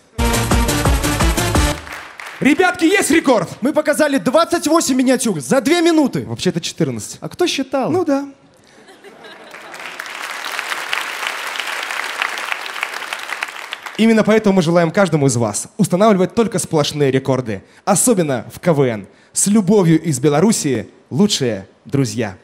Ребятки, есть рекорд! Мы показали 28 миниатюр за 2 минуты. Вообще-то 14. А кто считал? Ну да. Именно поэтому мы желаем каждому из вас устанавливать только сплошные рекорды. Особенно в КВН. С любовью из Белоруссии, лучшие друзья.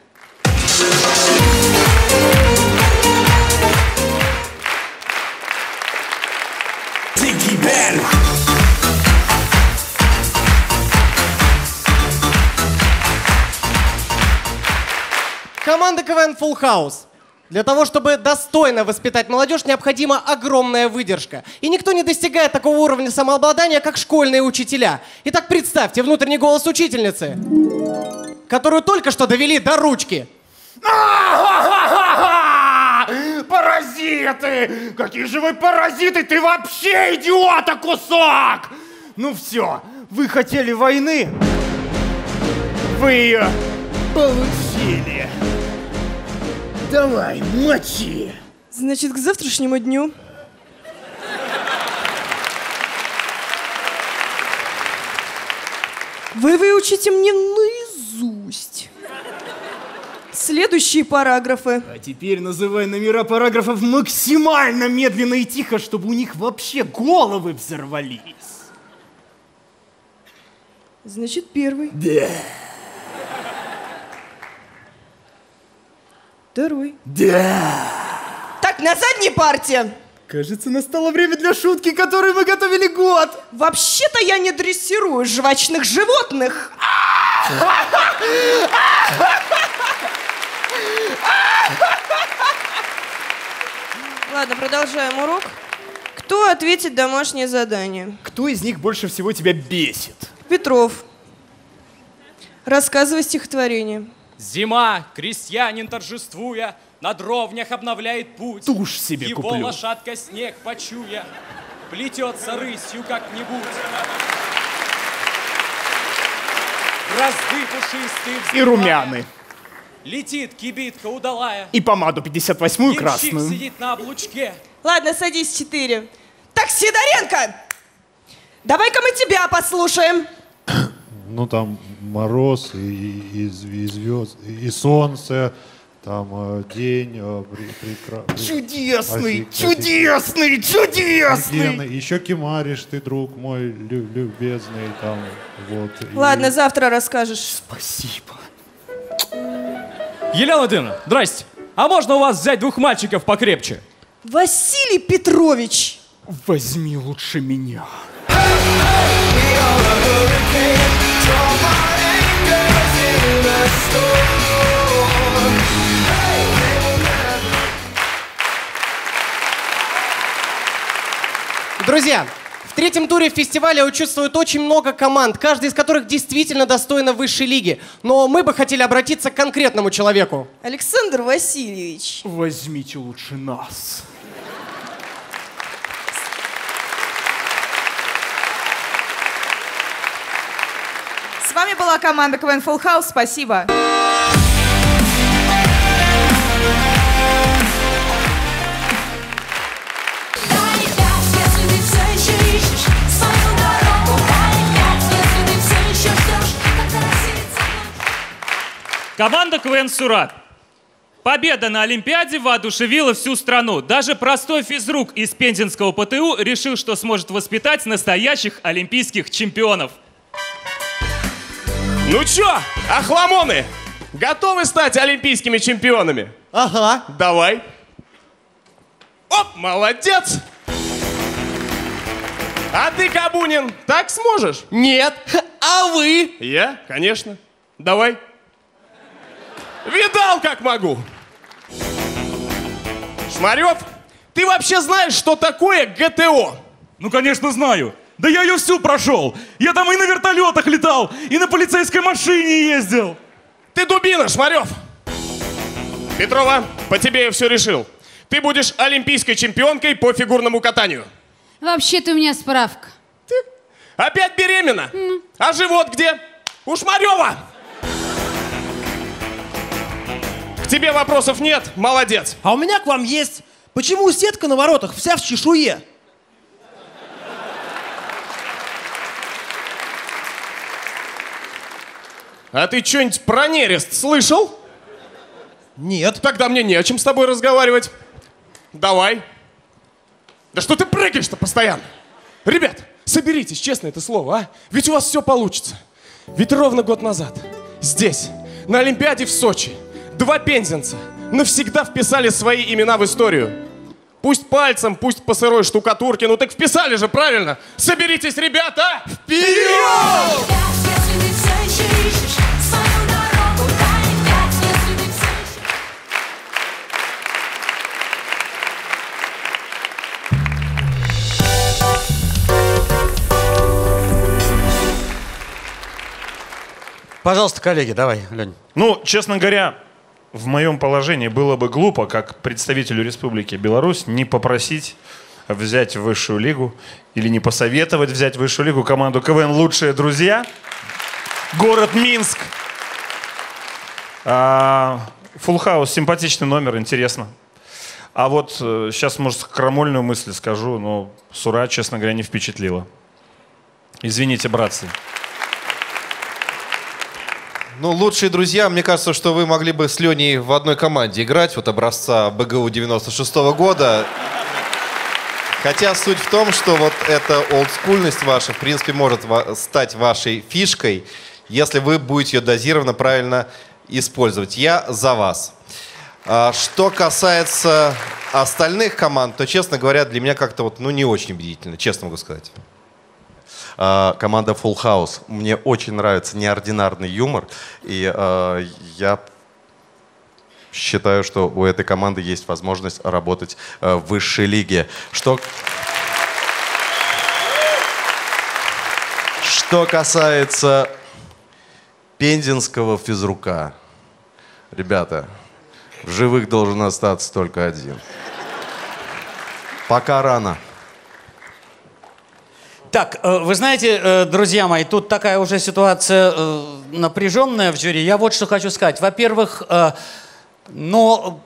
Команда КВН Full House. Для того, чтобы достойно воспитать молодежь, необходима огромная выдержка. И никто не достигает такого уровня самообладания, как школьные учителя. Итак, представьте внутренний голос учительницы, которую только что довели до ручки. Паразиты! Какие же вы паразиты! Ты вообще идиота, кусок! Ну все, вы хотели войны, вы ее получили. Давай, мочи! Значит, к завтрашнему дню. Вы выучите мне наизусть следующие параграфы. А теперь называй номера параграфов максимально медленно и тихо, чтобы у них вообще головы взорвались. Значит, первый. Да. Второй. Да! Так, на задней парте! Кажется, настало время для шутки, которую мы готовили год! Вообще-то я не дрессирую жвачных животных! Ладно, продолжаем урок. Кто ответит домашнее задание? Кто из них больше всего тебя бесит? Петров. Рассказывай стихотворение. Зима, крестьянин торжествуя, на дровнях обновляет путь. Тушь себе его куплю. Его лошадка снег почуя, плетется рысью как-нибудь. Разды пушистые взрывая, и румяны. Летит кибитка удалая. И помаду 58-ю красную. Сидит на облучке. Ладно, садись, 4. Так, Сидоренко, давай-ка мы тебя послушаем. Ну, там мороз, и звезд, и солнце, там день прекрасный. Чудесный, чудесный, чудесный! Еще кимаришь ты, друг мой любезный, там вот. Ладно, завтра расскажешь. Спасибо. Елена Владимировна, здрасте. А можно у вас взять 2 мальчиков покрепче? Василий Петрович! Возьми лучше меня. Друзья, в 3-м туре фестиваля участвует очень много команд, каждая из которых действительно достойна высшей лиги. Но мы бы хотели обратиться к конкретному человеку. Александр Васильевич. Возьмите лучше нас. С вами была команда КВН Full House. Спасибо. Команда КВН «Сурат». Победа на Олимпиаде воодушевила всю страну. Даже простой физрук из Пензенского ПТУ решил, что сможет воспитать настоящих олимпийских чемпионов. Ну чё, охламоны, готовы стать олимпийскими чемпионами? Ага. Давай. Оп, молодец! А ты, Кабунин, так сможешь? Нет. А вы? Я? Конечно. Давай. Видал, как могу. Шмарёв, ты вообще знаешь, что такое ГТО? Ну, конечно, знаю. Да я ее всю прошел. Я там и на вертолетах летал, и на полицейской машине ездил. Ты дубина, Шмарёв. Петрова, по тебе я все решил. Ты будешь олимпийской чемпионкой по фигурному катанию. Вообще-то у меня справка. Ты опять беременна? А живот где? У Шмарева! К тебе вопросов нет, молодец. А у меня к вам есть. Почему сетка на воротах вся в чешуе? А ты что-нибудь про нерест слышал? Нет. Тогда мне не о чем с тобой разговаривать. Давай. Да что ты прыгаешь-то постоянно? Ребят, соберитесь, честно это слово, а? Ведь у вас все получится. Ведь ровно год назад здесь, на Олимпиаде в Сочи, два пензенца навсегда вписали свои имена в историю. Пусть пальцем, пусть по сырой штукатурке, ну так вписали же, правильно? Соберитесь, ребята! Вперед! Пожалуйста, коллеги, давай, Лёнь. Ну, честно говоря, в моем положении было бы глупо, как представителю Республики Беларусь, не попросить взять в высшую лигу или не посоветовать взять в высшую лигу команду КВН «Лучшие друзья», город Минск. Фулл-хаус, симпатичный номер, интересно. А вот сейчас, может, крамольную мысль скажу, но Сура, честно говоря, не впечатлила. Извините, братцы. Ну, лучшие друзья, мне кажется, что вы могли бы с Леней в одной команде играть, вот образца БГУ 96-го года. Хотя суть в том, что вот эта олдскульность ваша, в принципе, может стать вашей фишкой, если вы будете ее дозированно правильно использовать. Я за вас. Что касается остальных команд, то, честно говоря, для меня как-то вот, ну, не очень убедительно, честно могу сказать. Команда Full House. Мне очень нравится неординарный юмор. И я считаю, что у этой команды есть возможность работать в высшей лиге. Что касается пензенского физрука. Ребята, в живых должен остаться только один. Пока рано. Так, вы знаете, друзья мои, тут такая уже ситуация напряженная в жюри. Я вот что хочу сказать. Во-первых, но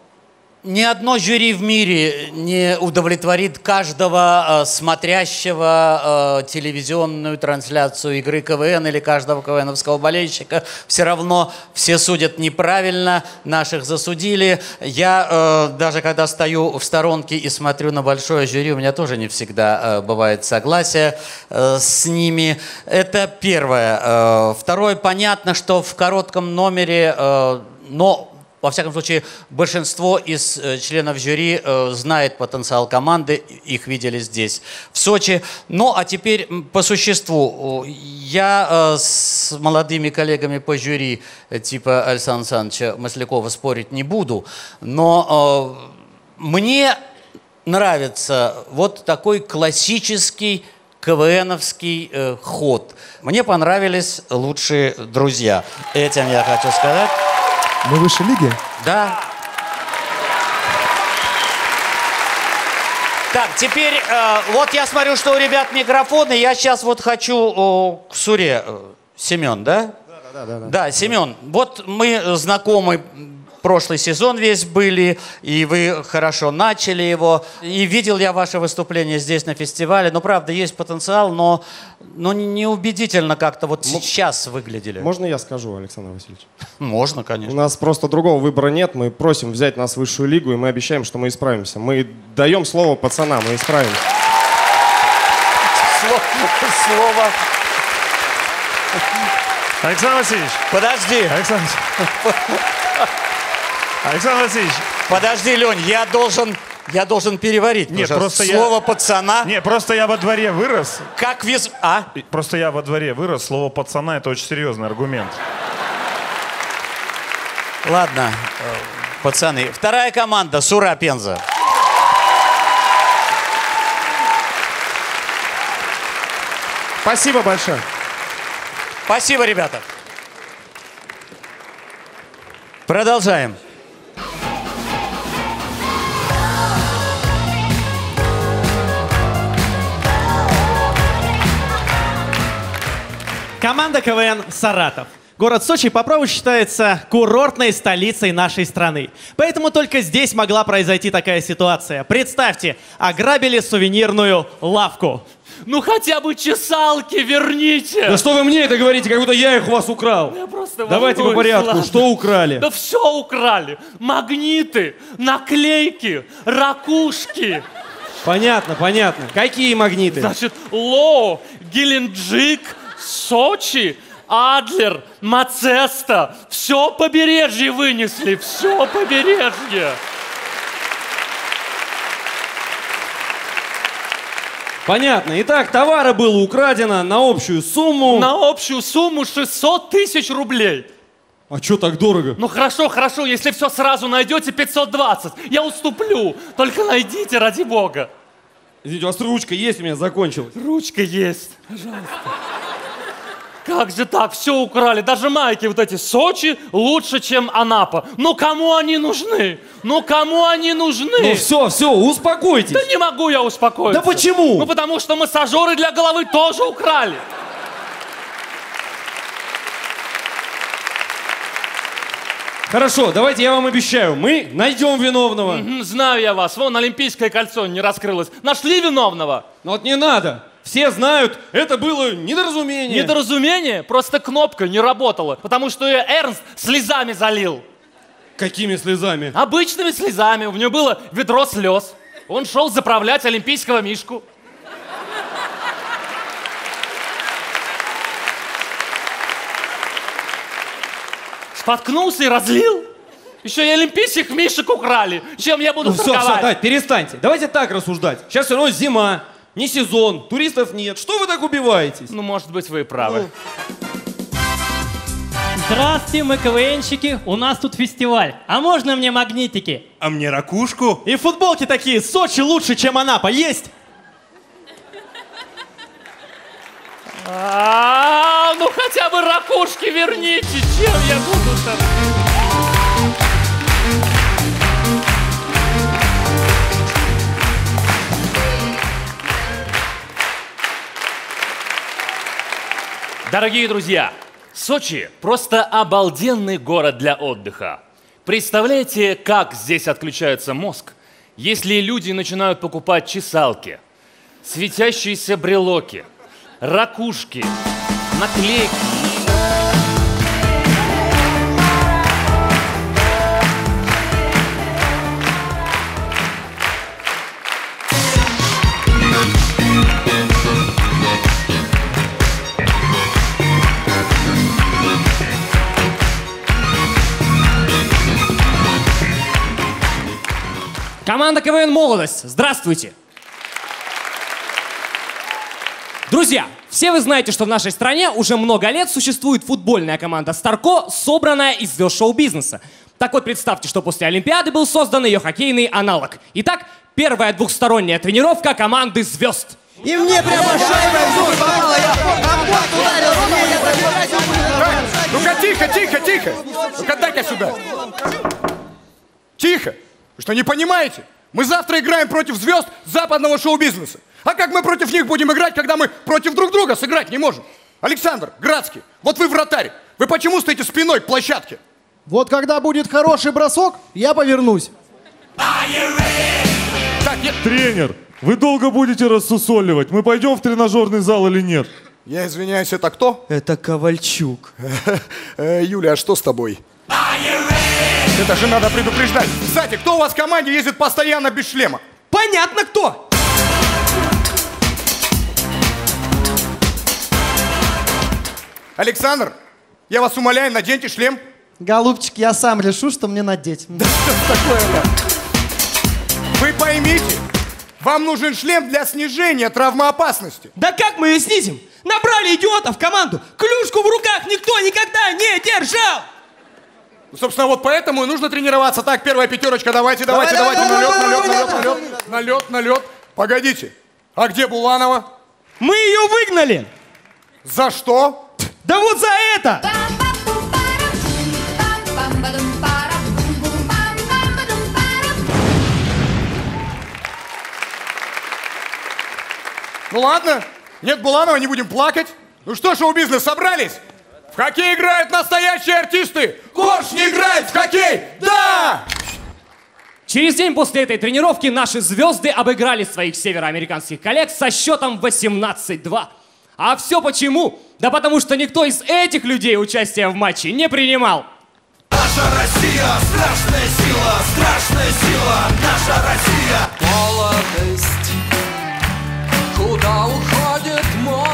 ни одно жюри в мире не удовлетворит каждого смотрящего телевизионную трансляцию игры КВН или каждого КВНовского болельщика. Все равно все судят неправильно, наших засудили. Я даже когда стою в сторонке и смотрю на большое жюри, у меня тоже не всегда бывает согласие с ними. Это первое. Второе, понятно, что в коротком номере, но... Во всяком случае, большинство из членов жюри знает потенциал команды, их видели здесь, в Сочи. Ну, а теперь по существу. Я с молодыми коллегами по жюри, типа Александра Александровича Маслякова, спорить не буду, но мне нравится вот такой классический КВНовский ход. Мне понравились лучшие друзья. Этим я хочу сказать. Мы выше лиги? Да. Так, теперь вот я смотрю, что у ребят микрофоны. Я сейчас вот хочу к Суре. Семен, да? Да, Семен. Вот мы знакомы. Прошлый сезон весь были, и вы хорошо начали его. И видел я ваше выступление здесь на фестивале. Ну, правда, есть потенциал, но неубедительно как-то вот сейчас выглядели. Можно я скажу, Александр Васильевич? Можно, конечно. У нас просто другого выбора нет. Мы просим взять нас в высшую лигу, и мы обещаем, что мы исправимся. Мы даем слово пацанам, мы исправимся. Слово. Александр Васильевич. Подожди. Александр Васильевич. Александр Васильевич. Подожди, Лёнь, я должен переварить. Нет, просто слово пацана. Нет, просто я во дворе вырос. Как виз... А? Просто я во дворе вырос. Слово пацана — это очень серьезный аргумент. Ладно, пацаны. Вторая команда. Сура, Пенза. Спасибо большое. Спасибо, ребята. Продолжаем. Команда КВН «Саратов». Город Сочи по праву считается курортной столицей нашей страны. Поэтому только здесь могла произойти такая ситуация. Представьте, ограбили сувенирную лавку. Ну хотя бы чесалки верните! Да что вы мне это говорите, как будто я их у вас украл. Я просто давайте по порядку, ладно. Что украли? Да все украли. Магниты, наклейки, ракушки. Понятно, понятно. Какие магниты? Значит, Лоо, Геленджик, Сочи. Адлер, Мацеста, все побережье вынесли, все побережье. Понятно. Итак, товара было украдено на общую сумму... На общую сумму 600 тысяч рублей. А чё так дорого? Ну хорошо, хорошо, если все сразу найдете 520, я уступлю. Только найдите, ради бога. Извините, у вас ручка есть? У меня закончилась. Ручка есть. Пожалуйста. Как же так? Все украли. Даже майки вот эти. Сочи лучше, чем Анапа. Ну кому они нужны? Ну кому они нужны? Ну все, успокойтесь. Да не могу я успокоиться. Да почему? Ну потому что массажеры для головы тоже украли. Хорошо, давайте я вам обещаю, мы найдем виновного. Знаю я вас. Вон Олимпийское кольцо не раскрылось. Нашли виновного? Ну вот не надо. Все знают, это было недоразумение. Недоразумение? Просто кнопка не работала, потому что ее Эрнст слезами залил. Какими слезами? Обычными слезами. У нее было ведро слез. Он шел заправлять олимпийского мишку. Споткнулся и разлил. Еще и олимпийских мишек украли. Чем я буду торговать? Все, Тать, перестаньте. Давайте так рассуждать. Сейчас все равно зима. Не сезон, туристов нет. Что вы так убиваетесь? Ну, может быть, вы и правы. Здравствуйте, мы КВНщики. У нас тут фестиваль. А можно мне магнитики? А мне ракушку? И футболки такие. Сочи лучше, чем Анапа. Есть? Ну хотя бы ракушки верните. Чем я буду там? Дорогие друзья, Сочи – просто обалденный город для отдыха. Представляете, как здесь отключается мозг, если люди начинают покупать чесалки, светящиеся брелоки, ракушки, наклейки. Команда КВН «Молодость», здравствуйте! Друзья, все вы знаете, что в нашей стране уже много лет существует футбольная команда «Старко», собранная из звезд шоу-бизнеса. Так вот, представьте, что после Олимпиады был создан ее хоккейный аналог. Итак, первая двухсторонняя тренировка команды звезд. И мне прямо шайба в зубы попала, я обмот ударил, я так выразил. Ну-ка, тихо, тихо, тихо! Ну-ка, дай-ка сюда! Тихо! Вы что, не понимаете? Мы завтра играем против звезд западного шоу-бизнеса. А как мы против них будем играть, когда мы против друг друга сыграть не можем? Александр Градский, вот вы вратарь. Вы почему стоите спиной к площадке? Вот когда будет хороший бросок, я повернусь. Так, нет. Тренер, вы долго будете рассусоливать? Мы пойдем в тренажерный зал или нет? Я извиняюсь, это кто? Это Ковальчук. Юля, а что с тобой? Это же надо предупреждать. Кстати, кто у вас в команде ездит постоянно без шлема? Понятно, кто. Александр, я вас умоляю, наденьте шлем. Голубчик, я сам решу, что мне надеть. Да что такое? Вы поймите, вам нужен шлем для снижения травмоопасности. Да как мы ее снизим? Набрали идиотов в команду. Клюшку в руках никто никогда не держал. Ну, собственно, вот поэтому и нужно тренироваться. Так, первая пятерочка, давайте. Налет. Погодите, а где Буланова? Мы ее выгнали. За что? Да вот за это! Ну ладно, нет Буланова, не будем плакать. Ну что, шоу-бизнес, собрались? В хоккей играют настоящие артисты! Корж не играет в хоккей! Да! Через день после этой тренировки наши звезды обыграли своих североамериканских коллег со счетом 18-2. А все почему? Да потому что никто из этих людей участия в матче не принимал. Наша Россия, страшная сила, наша Россия. Молодость, куда уходит молодость?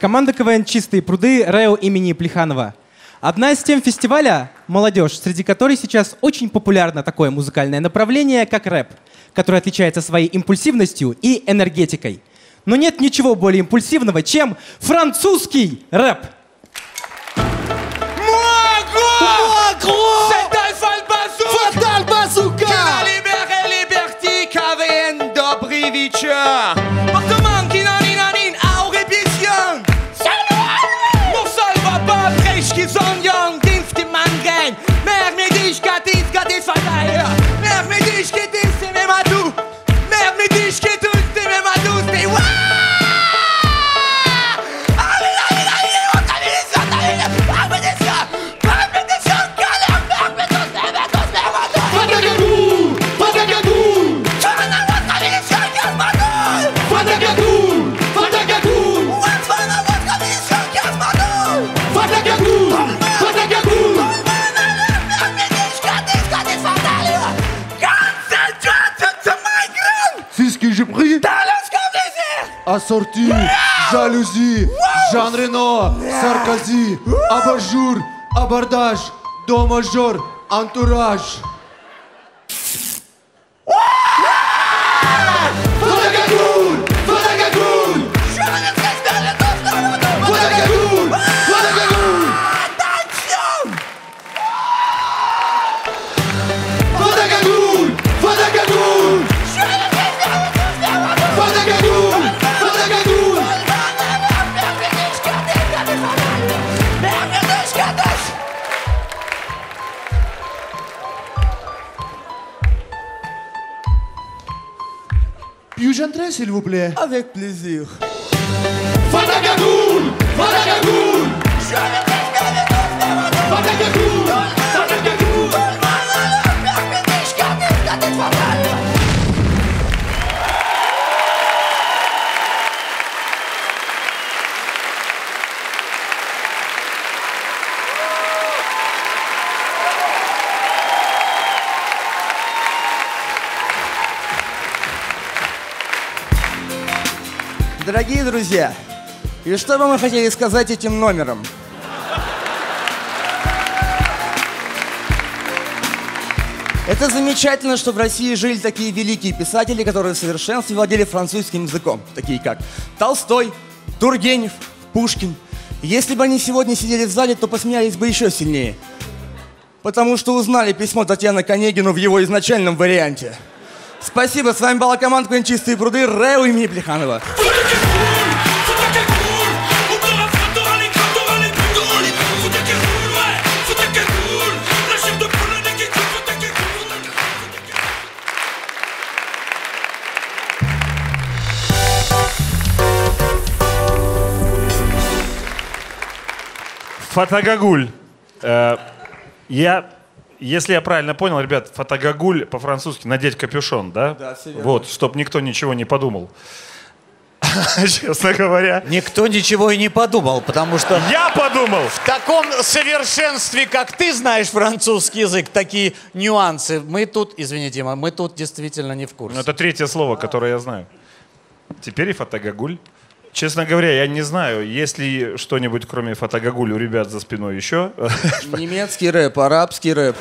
Команда КВН «Чистые пруды» РЭО имени Плеханова. Одна из тем фестиваля — молодежь, среди которой сейчас очень популярно такое музыкальное направление, как рэп, которое отличается своей импульсивностью и энергетикой. Но нет ничего более импульсивного, чем французский рэп. Ассорти, жалюзи, Жан Рено, Саркози, абажур, абордаж, до мажор, антураж. J'entrais, s'il vous plaît. Avec plaisir. Fatagagoul, Fatagagoul. Fatagagoul, Fatagagoul. Дорогие друзья, и что бы мы хотели сказать этим номером? Это замечательно, что в России жили такие великие писатели, которые в совершенстве владели французским языком, такие как Толстой, Тургенев, Пушкин. Если бы они сегодня сидели в зале, то посмеялись бы еще сильнее, потому что узнали письмо Татьяны Конегину в его изначальном варианте. Спасибо, с вами была команда КВН «Чистые пруды» РЭО имени Плеханова. Фатагагуль. Если я правильно понял, ребят, фатагагуль по-французски надеть капюшон, да? Да, все верно. Вот, чтобы никто ничего не подумал. Честно говоря. Никто ничего и не подумал, потому что... Я подумал! В таком совершенстве, как ты знаешь французский язык, такие нюансы. Мы тут, извини, Дима, мы тут действительно не в курсе. Но это третье слово, которое я знаю. Теперь и фатагагуль. Честно говоря, я не знаю, есть ли что-нибудь, кроме фатагагуль, у ребят за спиной еще? Немецкий рэп, арабский рэп.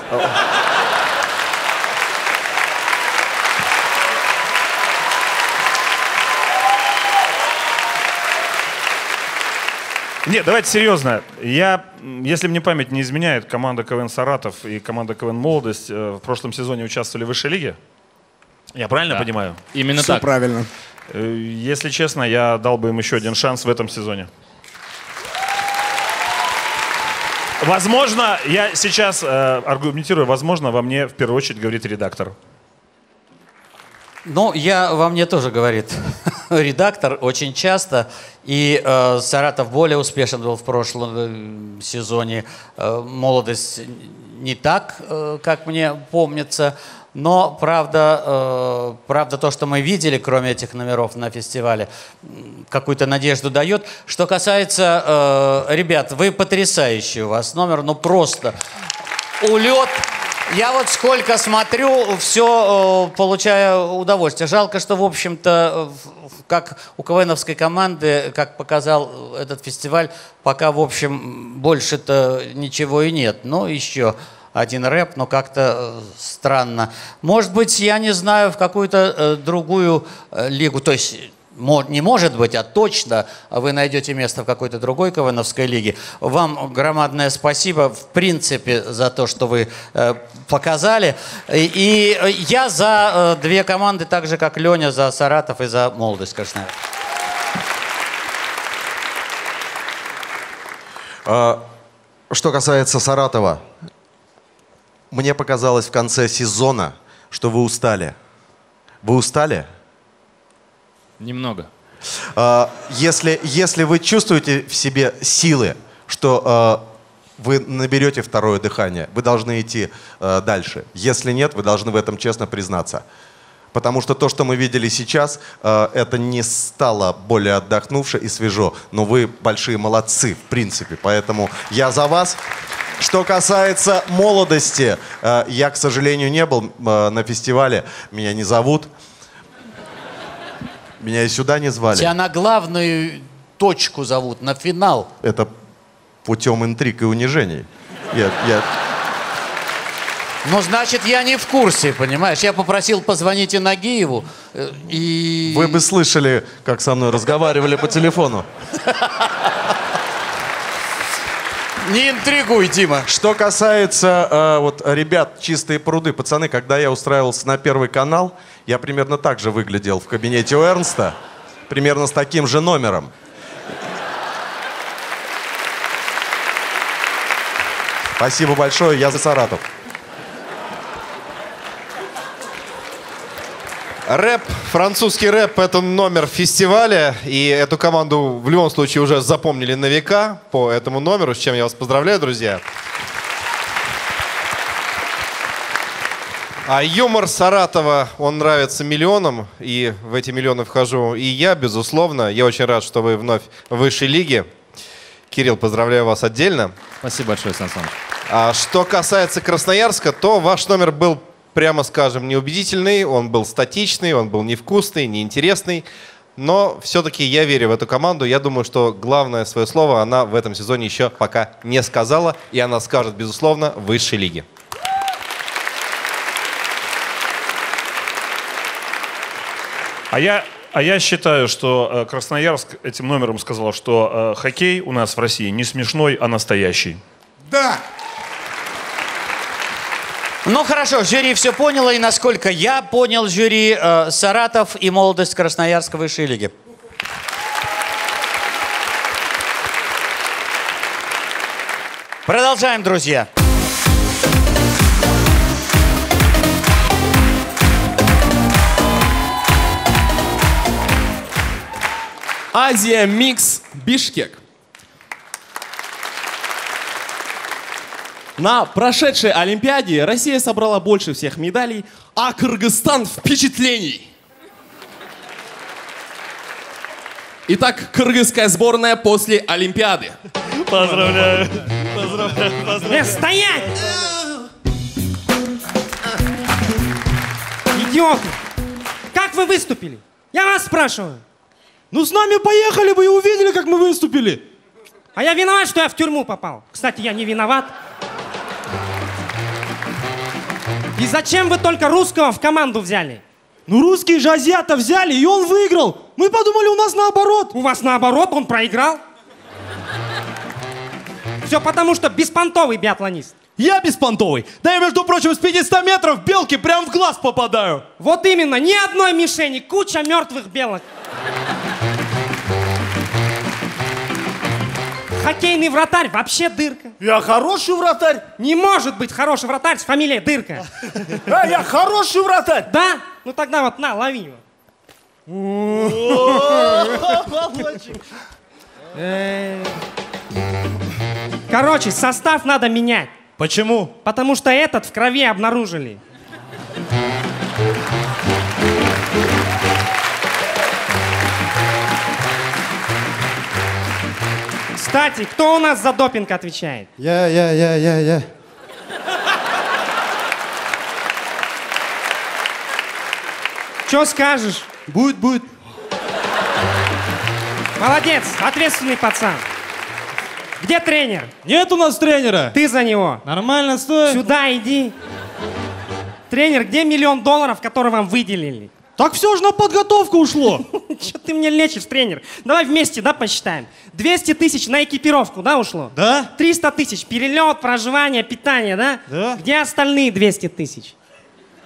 Нет, давайте серьезно. Если мне память не изменяет, команда КВН «Саратов» и команда КВН «Молодость» в прошлом сезоне участвовали в высшей лиге. Я правильно понимаю? Именно так. Все правильно. Если честно, я дал бы им еще один шанс в этом сезоне. Возможно, я сейчас аргументирую, возможно, во мне в первую очередь говорит редактор. Ну, во мне тоже говорит редактор очень часто. И Саратов более успешен был в прошлом сезоне. Молодость не так, как мне помнится. Но правда то, что мы видели, кроме этих номеров на фестивале, какую-то надежду дает. Что касается ребят, вы потрясающий у вас номер, ну просто улет. Я вот сколько смотрю, все получаю удовольствие. Жалко, что, в общем-то, как у КВНовской команды, как показал этот фестиваль, пока, в общем, больше-то ничего и нет. Но еще один рэп, но как-то странно. Может быть, я не знаю, в какую-то другую лигу, то есть... Не может быть, а точно вы найдете место в какой-то другой КВНовской лиге. Вам громадное спасибо, в принципе, за то, что вы показали. И я за две команды, так же, как Леня, за Саратов и за Молодость Красноярска. Что касается Саратова, мне показалось в конце сезона, что вы устали. Вы устали? Немного. Если вы чувствуете в себе силы, что вы наберете второе дыхание, вы должны идти дальше. Если нет, вы должны в этом честно признаться. Потому что то, что мы видели сейчас, это не стало более отдохнувше и свежо. Но вы большие молодцы, в принципе. Поэтому я за вас. Что касается молодости, я, к сожалению, не был на фестивале. Меня не зовут. Меня и сюда не звали. Тебя на главную точку зовут, на финал. Это путем интриг и унижений. Ну, значит, я не в курсе, понимаешь? Я попросил позвонить Инагиеву, и... Вы бы слышали, как со мной разговаривали по телефону. Не интригуй, Дима. Что касается вот ребят «Чистые пруды», пацаны, когда я устраивался на Первый канал, я примерно так же выглядел в кабинете у Эрнста, примерно с таким же номером. Спасибо большое, я за Саратов. Рэп, французский рэп — это номер фестиваля, и эту команду в любом случае уже запомнили на века по этому номеру, с чем я вас поздравляю, друзья. А юмор Саратова, он нравится миллионам, и в эти миллионы вхожу и я, безусловно. Я очень рад, что вы вновь в высшей лиге. Кирилл, поздравляю вас отдельно. Спасибо большое, Сан. А что касается Красноярска, то ваш номер был, прямо скажем, неубедительный, он был статичный, он был невкусный, неинтересный. Но все-таки я верю в эту команду. Я думаю, что главное свое слово она в этом сезоне еще пока не сказала. И она скажет, безусловно, в высшей лиге. А я считаю, что Красноярск этим номером сказал, что хоккей у нас в России не смешной, а настоящий. Да! Ну хорошо, жюри все поняло, и насколько я понял, жюри Саратов и Молодость Красноярска высшей лиги. Продолжаем, друзья. Азия Микс Бишкек. На прошедшей Олимпиаде Россия собрала больше всех медалей, а Кыргызстан впечатлений. Итак, кыргызская сборная после Олимпиады. Поздравляю. Поздравляю. Поздравляю. Стоять! Идиоты! Как вы выступили? Я вас спрашиваю. Ну с нами поехали бы и увидели, как мы выступили. А я виноват, что я в тюрьму попал. Кстати, я не виноват. И зачем вы только русского в команду взяли? Ну русские же азиата взяли, и он выиграл. Мы подумали, у нас наоборот. У вас наоборот, он проиграл. Все потому, что беспонтовый биатлонист. Я беспонтовый? Да я, между прочим, с 500 метров белки прям в глаз попадаю. Вот именно, ни одной мишени, куча мертвых белок. хоккейный вратарь вообще Дырка. Я хороший вратарь? Не может быть хороший вратарь с фамилией Дырка. А я хороший вратарь? Да? Ну тогда вот на, лови его. Короче, состав надо менять. Почему? Потому что этот в крови обнаружили. Кстати, кто у нас за допинг отвечает? Я. Чё скажешь? Будет. Молодец, ответственный пацан. Где тренер? Нет у нас тренера. Ты за него. Нормально, стой. Сюда иди. Тренер, где $1 миллион, который вам выделили? Так все же на подготовку ушло. Че ты мне лечишь, тренер? Давай вместе, да, посчитаем. 200 тысяч на экипировку, да, ушло? Да. 300 тысяч перелет, проживание, питание, да? Да. Где остальные 200 тысяч?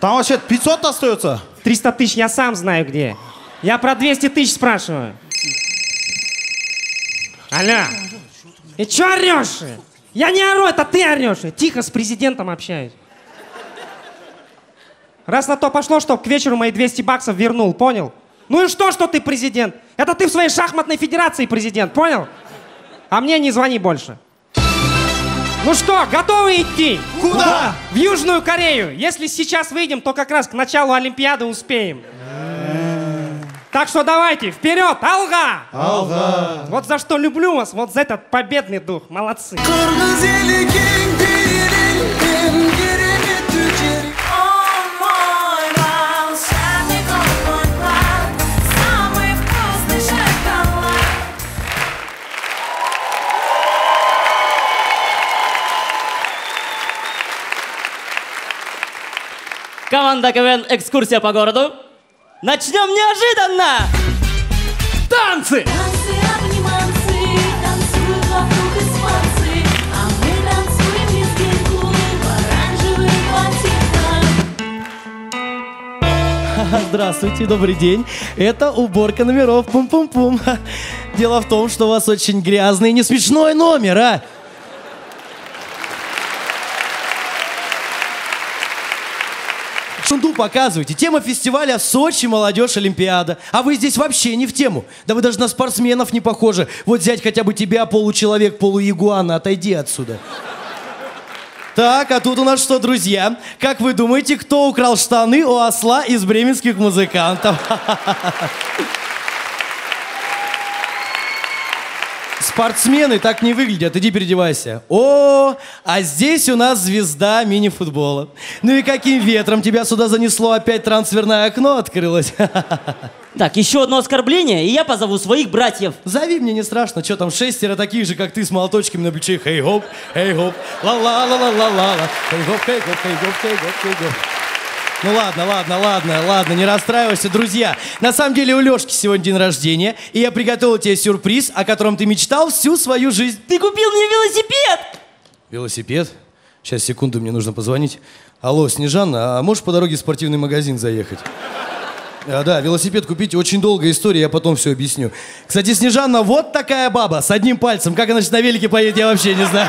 Там вообще 500 остается. 300 тысяч я сам знаю где. Я про 200 тысяч спрашиваю. Алло. И че орешь? Я не ору, это ты орешь. Тихо, с президентом общаюсь. Раз на то пошло, чтоб к вечеру мои $200 вернул, понял? Ну и что, что ты президент? Это ты в своей шахматной федерации президент, понял? А мне не звони больше. Ну что, готовы идти? Куда? В Южную Корею. Если сейчас выйдем, то как раз к началу Олимпиады успеем. Так что давайте, вперед, алга! Алга! Вот за что люблю вас, вот за этот победный дух. Молодцы. Команда КВН «Экскурсия по городу». Начнем неожиданно! Танцы! Танцы, обниманцы, танцуют вокруг испанцы, а мы танцуем низкие губы в оранжевых ботинках. Здравствуйте, добрый день. Это уборка номеров, пум-пум-пум. Дело в том, что у вас очень грязный и не смешной номер, а? Шунду показываете. Тема фестиваля «Сочи, молодежь, Олимпиада». А вы здесь вообще не в тему. Да вы даже на спортсменов не похожи. Вот взять хотя бы тебя, получеловек, полуягуана, отойди отсюда. Так, а тут у нас что, друзья? Как вы думаете, кто украл штаны у осла из бременских музыкантов? Спортсмены так не выглядят, иди переодевайся. О, а здесь у нас звезда мини-футбола. Ну и каким ветром тебя сюда занесло? Опять трансферное окно открылось. Так, еще одно оскорбление, и я позову своих братьев. Зови, мне не страшно. Че там, 6 таких же, как ты, с молоточками на плече. Хей-хоп, хей-хоп, ла-ла-ла-ла-ла-ла-ла. Хей-хоп, хей-хоп, хей-хоп, хей-хоп, хей-хоп. Ну ладно, не расстраивайся, друзья. На самом деле у Лёшки сегодня день рождения, и я приготовил тебе сюрприз, о котором ты мечтал всю свою жизнь. Ты купил мне велосипед! Велосипед? Сейчас, секунду, мне нужно позвонить. Алло, Снежанна, а можешь по дороге в спортивный магазин заехать? Да, велосипед купить, очень долгая история, я потом все объясню. Кстати, Снежанна, вот такая баба, с одним пальцем. Как она сейчас на велике поедет, я вообще не знаю.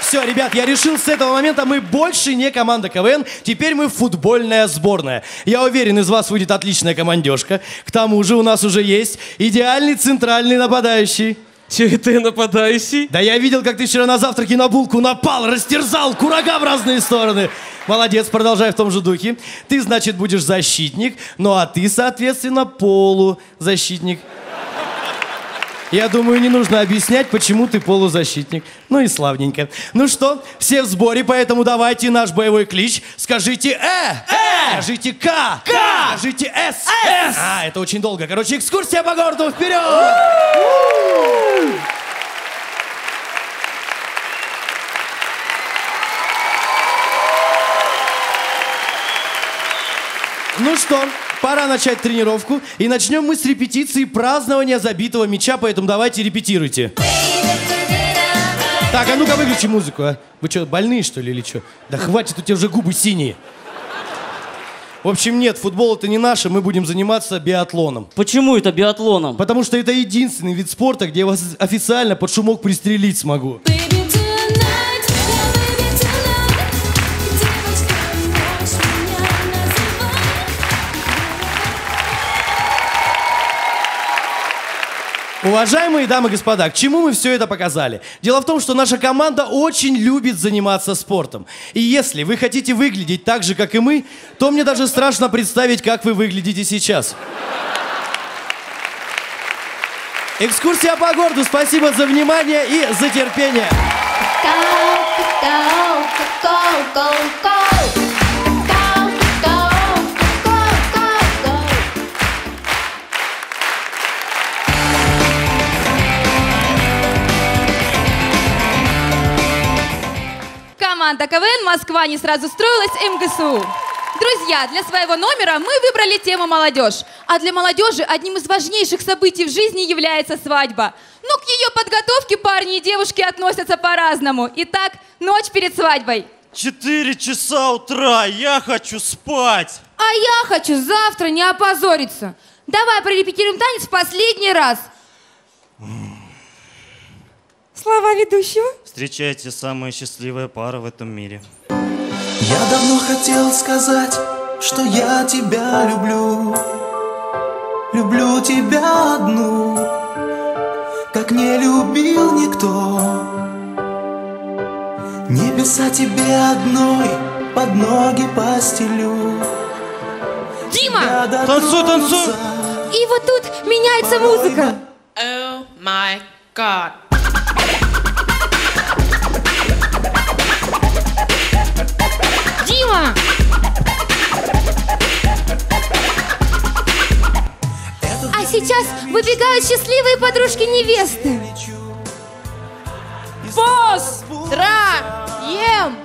Все, ребят, я решил, с этого момента мы больше не команда КВН, теперь мы футбольная сборная. Я уверен, из вас выйдет отличная командежка. К тому же у нас уже есть идеальный центральный нападающий. Че ты нападающий? Да я видел, как ты вчера на завтраке на булку напал, растерзал курага в разные стороны. Молодец, продолжай в том же духе. Ты, значит, будешь защитник, ну а ты, соответственно, полузащитник. Я думаю, не нужно объяснять, почему ты полузащитник. Ну и славненько. Ну что, все в сборе, поэтому давайте наш боевой клич. Скажите «э», скажите «к», скажите «с», «с». А, это очень долго. Короче, экскурсия по городу, вперед! Ну что? Пора начать тренировку, и начнем мы с репетиции празднования забитого мяча, поэтому давайте репетируйте. Так, а ну-ка выключи музыку, а? Вы что, больные, что ли, или что? Да хватит, у тебя уже губы синие. В общем, нет, футбол это не наше, мы будем заниматься биатлоном. Почему это биатлоном? Потому что это единственный вид спорта, где я вас официально под шумок пристрелить смогу. Уважаемые дамы и господа, к чему мы все это показали? Дело в том, что наша команда очень любит заниматься спортом. И если вы хотите выглядеть так же, как и мы, то мне даже страшно представить, как вы выглядите сейчас. Экскурсия по городу. Спасибо за внимание и за терпение. Команда КВН «Москва не сразу строилась» МГСУ. Друзья, для своего номера мы выбрали тему «Молодежь». А для молодежи одним из важнейших событий в жизни является свадьба. Но к ее подготовке парни и девушки относятся по-разному. Итак, ночь перед свадьбой. 4 часа утра, я хочу спать. А я хочу завтра не опозориться. Давай прорепетируем танец в последний раз. Слова ведущего. Встречайте, самая счастливая пара в этом мире. Я давно хотел сказать, что я тебя люблю. Люблю тебя одну, как не любил никто. Небеса тебе одной под ноги постелю. Дима! Танцуй, танцуй! И вот тут меняется музыка. Oh my God. А сейчас выбегают счастливые подружки невесты. Поздравляем!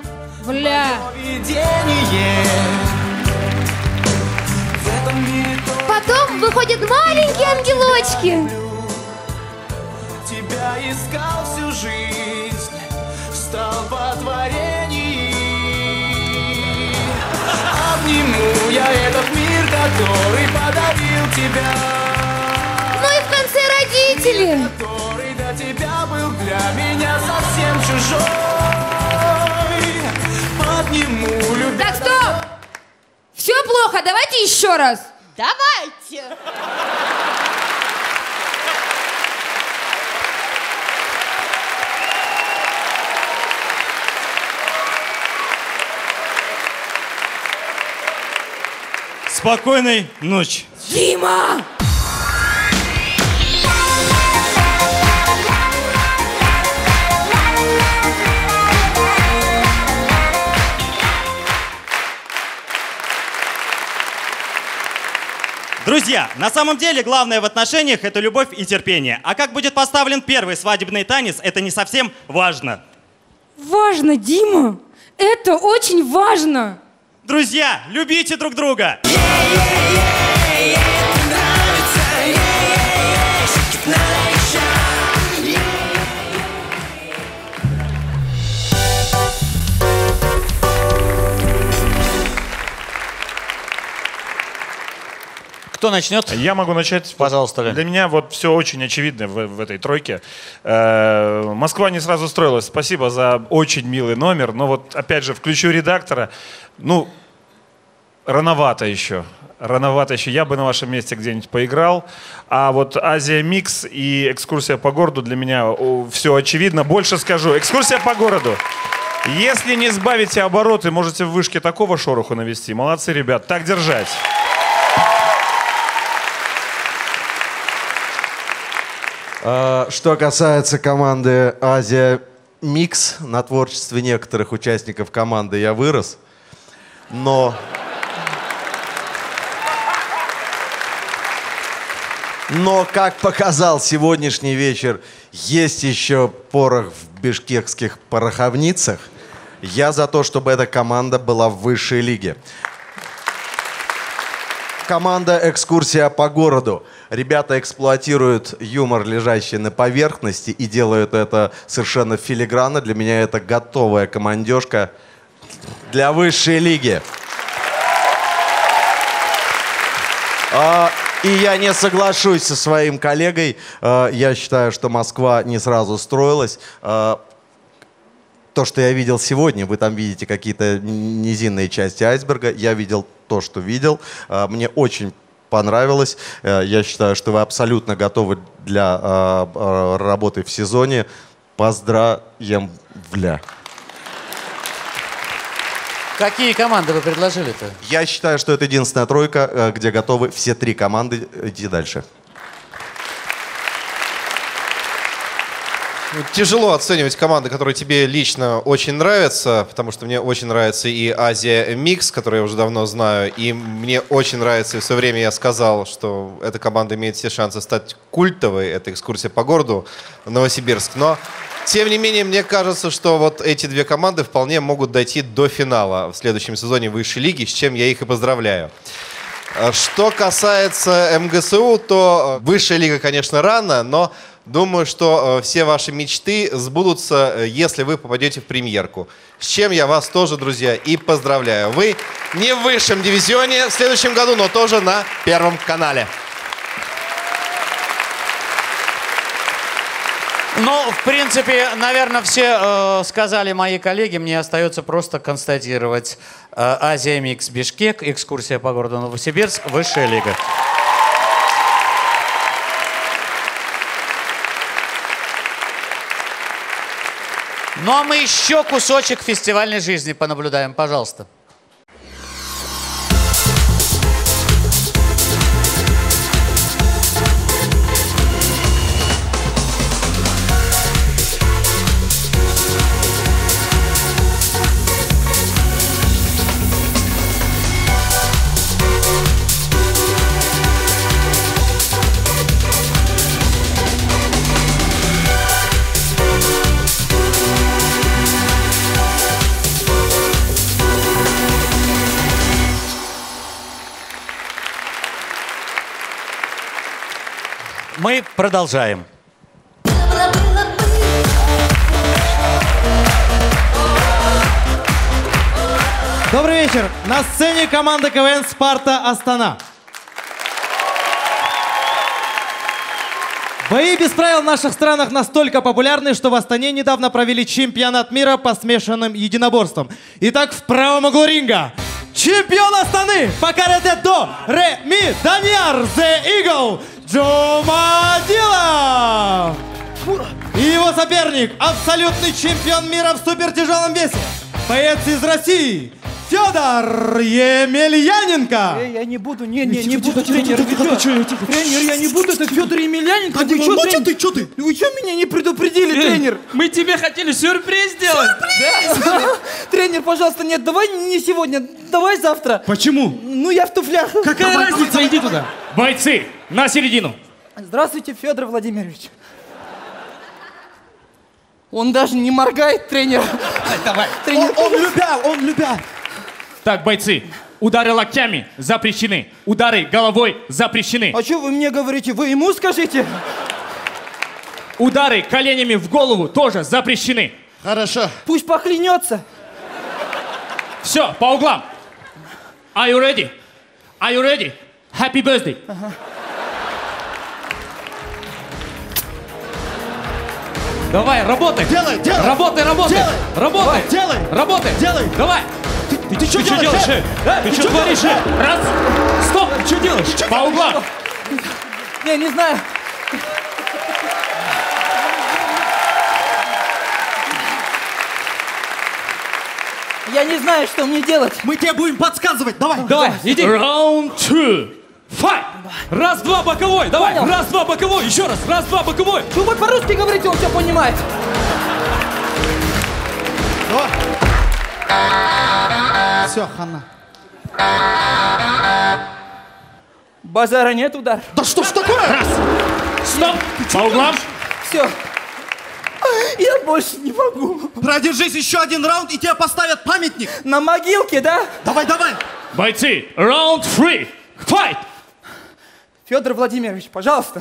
Потом выходят маленькие ангелочки. Тебя искал всю жизнь, встал во творении. Обниму я этот мир, который подарил тебя. Ну и в конце родители. Мир, который до тебя был для меня совсем чужой. Подниму любовь. Так, стоп! Все плохо, давайте еще раз. Давайте. Спокойной ночи. Дима! Друзья, на самом деле главное в отношениях – это любовь и терпение. А как будет поставлен первый свадебный танец – это не совсем важно. Важно, Дима! Это очень важно! Друзья, любите друг друга! Кто начнет? Я могу начать. Пожалуйста. Лен. Для меня вот все очень очевидно в этой тройке. Москва не сразу строилась. Спасибо за очень милый номер. Но вот опять же включу редактора. Ну, рановато еще. Рановато еще. Я бы на вашем месте где-нибудь поиграл. А вот Азия Микс и экскурсия по городу для меня все очевидно. Больше скажу. Экскурсия по городу. Если не сбавите обороты, можете в вышке такого шороху навести. Молодцы, ребят. Так держать. Что касается команды «Азия Микс», на творчестве некоторых участников команды я вырос, но как показал сегодняшний вечер, есть еще порох в бишкекских пороховницах. Я за то, чтобы эта команда была в высшей лиге. Команда «Экскурсия по городу». Ребята эксплуатируют юмор, лежащий на поверхности, и делают это совершенно филигранно. Для меня это готовая командёжка для высшей лиги. И я не соглашусь со своим коллегой. Я считаю, что Москва не сразу строилась. То, что я видел сегодня, вы там видите какие-то низинные части айсберга. Я видел то, что видел. Мне очень понравилось. Я считаю, что вы абсолютно готовы для работы в сезоне. Поздравляю. Какие команды вы предложили-то? Я считаю, что это единственная тройка, где готовы все три команды идти дальше. Тяжело оценивать команды, которые тебе лично очень нравятся, потому что мне очень нравится и Азия Микс, которую я уже давно знаю, и мне очень нравится, и все время я сказал, что эта команда имеет все шансы стать культовой, это экскурсия по городу Новосибирск, но... Тем не менее, мне кажется, что вот эти две команды вполне могут дойти до финала в следующем сезоне высшей лиги, с чем я их и поздравляю. Что касается МГСУ, то высшая лига, конечно, рано, но думаю, что все ваши мечты сбудутся, если вы попадете в премьерку. С чем я вас тоже, друзья, и поздравляю. Вы не в высшем дивизионе в следующем году, но тоже на Первом канале. Ну, в принципе, наверное, все сказали мои коллеги. Мне остается просто констатировать. Азия Микс Бишкек, экскурсия по городу Новосибирск, высшая лига. Ну, а мы еще кусочек фестивальной жизни понаблюдаем, пожалуйста. Мы продолжаем. Добрый вечер. На сцене команда КВН «Спарта Астана». Бои без правил в наших странах настолько популярны, что в Астане недавно провели чемпионат мира по смешанным единоборствам. Итак, в правом углу ринга чемпион Астаны по каратэ-до Реми Даньяр The Eagle Джумадилов! И его соперник, абсолютный чемпион мира в супертяжелом весе, боец из России, Федор Емельяненко! Я не буду, не буду, тренер, я не буду, это Федор Емельяненко. А ты что, ты? Вы что меня не предупредили, тренер? Мы тебе хотели сюрприз сделать. Сюрприз! Тренер, пожалуйста, нет, давай не сегодня, давай завтра. Почему? Ну, я в туфлях. Какая разница, иди туда. Бойцы, на середину. Здравствуйте, Федор Владимирович. Он даже не моргает, тренер. Давай. Тренер. Он любя. Так, бойцы, удары локтями запрещены, удары головой запрещены. А что вы мне говорите? Вы ему скажите. Удары коленями в голову тоже запрещены. Хорошо. Пусть поклянется. Все, по углам. Are you ready? Are you ready? Happy birthday. Ага. Давай, работай! Делай! Работай! Делай, работай! Давай, делай! Работай! Делай! Давай! Ты что делаешь? Ты что творишь? Раз! Стоп! Ты что делаешь? По углам! Не знаю. Я не знаю, что мне делать. Мы тебе будем подсказывать. Давай, иди. Раунд 2. Файт! Раз, два, боковой! Давай! Понял. Раз, два, боковой! Еще раз! Раз, два, боковой! Ну вот по-русски говорите, он все понимает! О. Все, хана. Базара нет, удар. Да что ж такое? Раз! Стоп! По углам! Все. Я больше не могу. Продержись еще один раунд, и тебе поставят памятник. На могилке, да? Давай! Бойцы, раунд 3. Файт! Федор Владимирович, пожалуйста.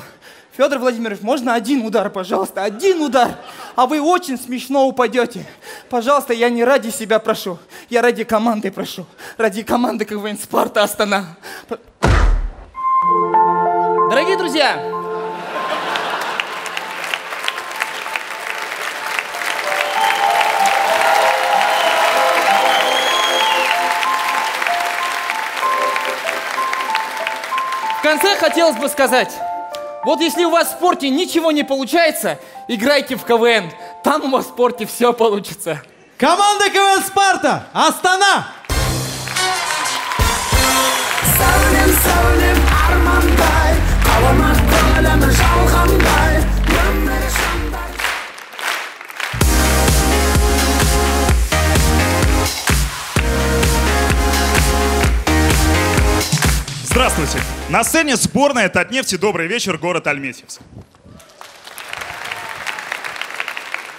Федор Владимирович, можно один удар, пожалуйста? Один удар. А вы очень смешно упадете. Пожалуйста, я не ради себя прошу. Я ради команды прошу. Ради команды КВН «Спарта Астана». Дорогие друзья, в конце хотелось бы сказать, вот если у вас в спорте ничего не получается, играйте в КВН, там у вас в спорте все получится. Команда КВН «Спарта», Астана! Здравствуйте! На сцене сборная «Татнефти». Добрый вечер, город Альметьевск.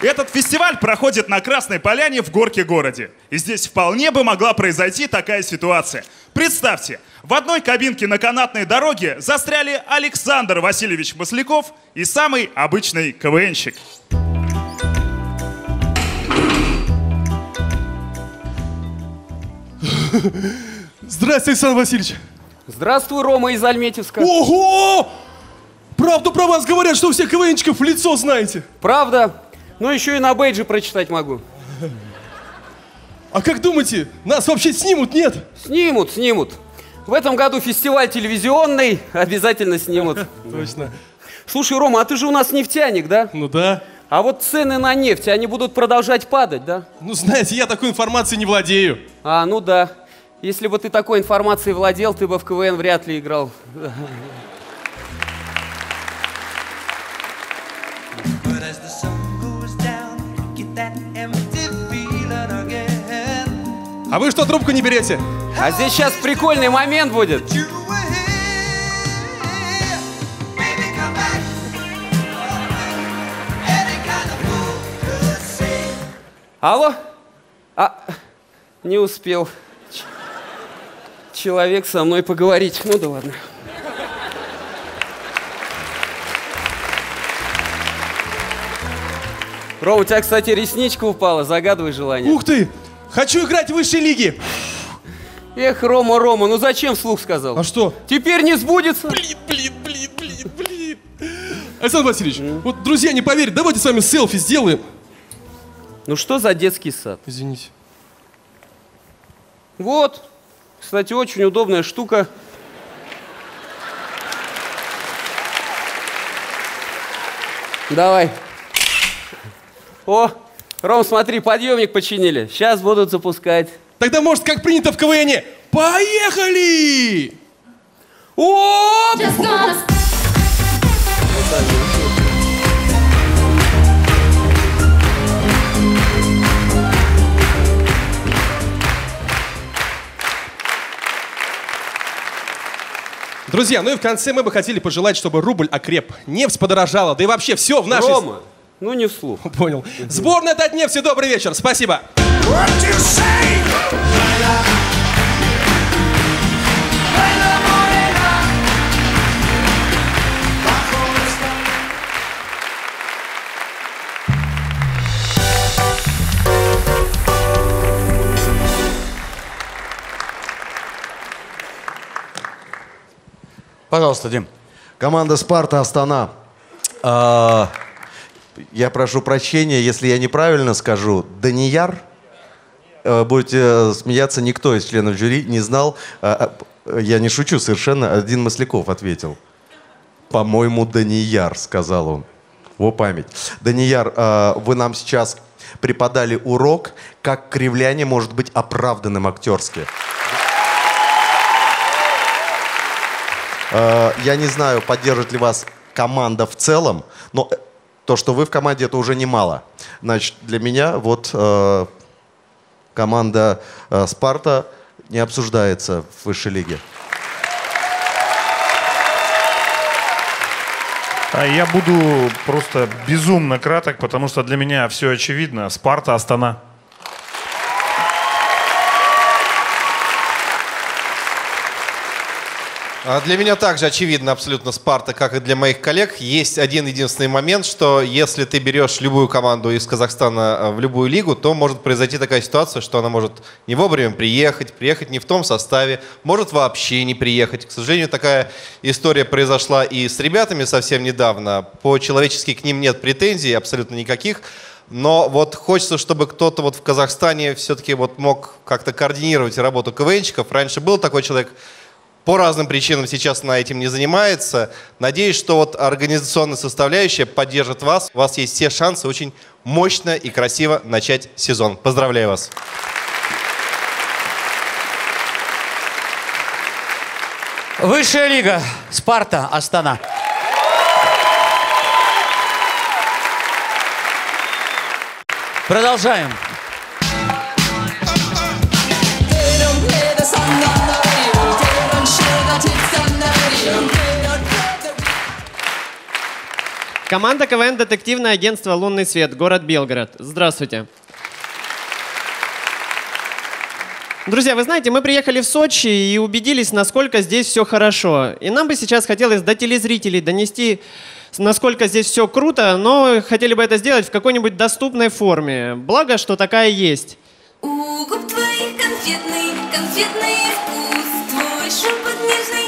Этот фестиваль проходит на Красной Поляне в Горке-городе. И здесь вполне бы могла произойти такая ситуация. Представьте, в одной кабинке на канатной дороге застряли Александр Васильевич Масляков и самый обычный КВНщик. Здравствуйте, Александр Васильевич. Здравствуй, Рома из Альметьевска. Ого! Правду про вас говорят, что всех КВНщиков в лицо знаете. Правда? Ну, еще и на бейджи прочитать могу. А как думаете, нас вообще снимут, нет? Снимут, снимут. В этом году фестиваль телевизионный, обязательно снимут. Точно. Слушай, Рома, а ты же у нас нефтяник, да? Ну да. А вот цены на нефть, они будут продолжать падать, да? Ну, знаете, я такой информацией не владею. А, ну да. Если бы ты такой информацией владел, ты бы в КВН вряд ли играл. А вы что, трубку не берете? А здесь сейчас прикольный момент будет. Алло? А, не успел человек со мной поговорить. Ну да ладно. Ро, у тебя, кстати, ресничка упала. Загадывай желание. Ух ты! Хочу играть в высшей лиге. Эх, Рома, Рома, ну зачем вслух сказал? А что? Теперь не сбудется. Блин. Александр Васильевич, вот друзья не поверят, давайте с вами селфи сделаем. Ну что за детский сад? Извините. Вот, кстати, очень удобная штука. Давай. О! Ром, смотри, подъемник починили. Сейчас будут запускать. Тогда, может, как принято в КВНе, поехали! Оп! Друзья, ну и в конце мы бы хотели пожелать, чтобы рубль окреп, нефть подорожала, да и вообще все в нашей... Рома. Ну, не вслух. Понял. Сборная «Татнефти», добрый вечер. Спасибо. Пожалуйста, Дим. Команда «Спарта», Астана. Я прошу прощения, если я неправильно скажу. Данияр, будете смеяться, никто из членов жюри не знал. Я не шучу совершенно, один Масляков ответил. По-моему, Данияр, сказал он. Во память. Данияр, вы нам сейчас преподали урок, как кривляние может быть оправданным актерски. Я не знаю, поддержит ли вас команда в целом, но... То, что вы в команде, это уже немало. Значит, для меня вот команда «Спарта» не обсуждается в высшей лиге. Я буду просто безумно краток, потому что для меня все очевидно. «Спарта», Астана. Для меня также очевидно абсолютно Спарта, как и для моих коллег. Есть один единственный момент, что если ты берешь любую команду из Казахстана в любую лигу, то может произойти такая ситуация, что она может не вовремя приехать не в том составе, может вообще не приехать. К сожалению, такая история произошла и с ребятами совсем недавно. По-человечески к ним нет претензий абсолютно никаких. Но вот хочется, чтобы кто-то вот в Казахстане все-таки вот мог как-то координировать работу КВНщиков. Раньше был такой человек. По разным причинам сейчас она этим не занимается. Надеюсь, что вот организационная составляющая поддержит вас. У вас есть все шансы очень мощно и красиво начать сезон. Поздравляю вас! Высшая лига. Спарта, Астана. Продолжаем. Команда КВН «Детективное агентство «Лунный свет», город Белгород». Здравствуйте. Друзья, вы знаете, мы приехали в Сочи и убедились, насколько здесь все хорошо. И нам бы сейчас хотелось до телезрителей донести, насколько здесь все круто, но хотели бы это сделать в какой-нибудь доступной форме. Благо, что такая есть. У губ твоих конфетный, конфетный вкус, твой шепот нежный,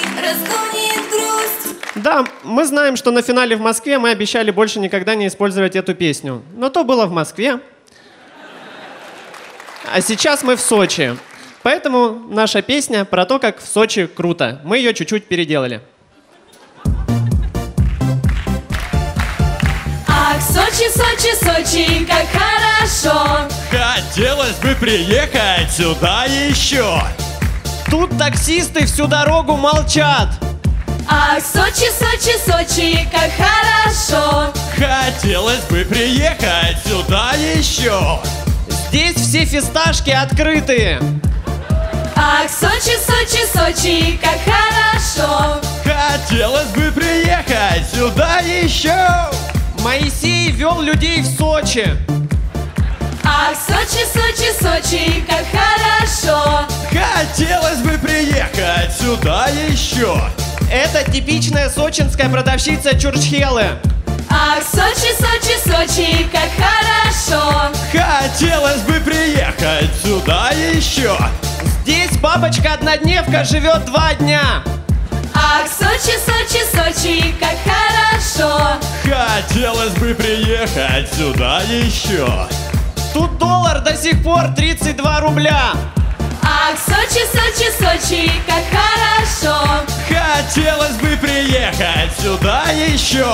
нежный, разгонит грусть. Да, мы знаем, что на финале в Москве мы обещали больше никогда не использовать эту песню. Но то было в Москве. А сейчас мы в Сочи. Поэтому наша песня про то, как в Сочи круто. Мы ее чуть-чуть переделали. Ах, Сочи, Сочи, Сочи, как хорошо. Хотелось бы приехать сюда еще. Тут таксисты всю дорогу молчат. Ах, Сочи, Сочи, Сочи, как хорошо. Хотелось бы приехать сюда еще. Здесь все фисташки открытые. Ах, Сочи, Сочи, Сочи, как хорошо. Хотелось бы приехать сюда еще. Моисей вел людей в Сочи. Ах, Сочи, Сочи, Сочи, как хорошо. Хотелось бы приехать сюда еще. Это типичная сочинская продавщица чурчхелы. Ах, Сочи, Сочи, Сочи, как хорошо. Хотелось бы приехать сюда еще. Здесь бабочка-однодневка живет 2 дня. Ах, Сочи, Сочи, Сочи, как хорошо. Хотелось бы приехать сюда еще. Тут доллар до сих пор 32 рубля. Ах, Сочи, Сочи, Сочи, как хорошо. Хотелось бы приехать сюда еще.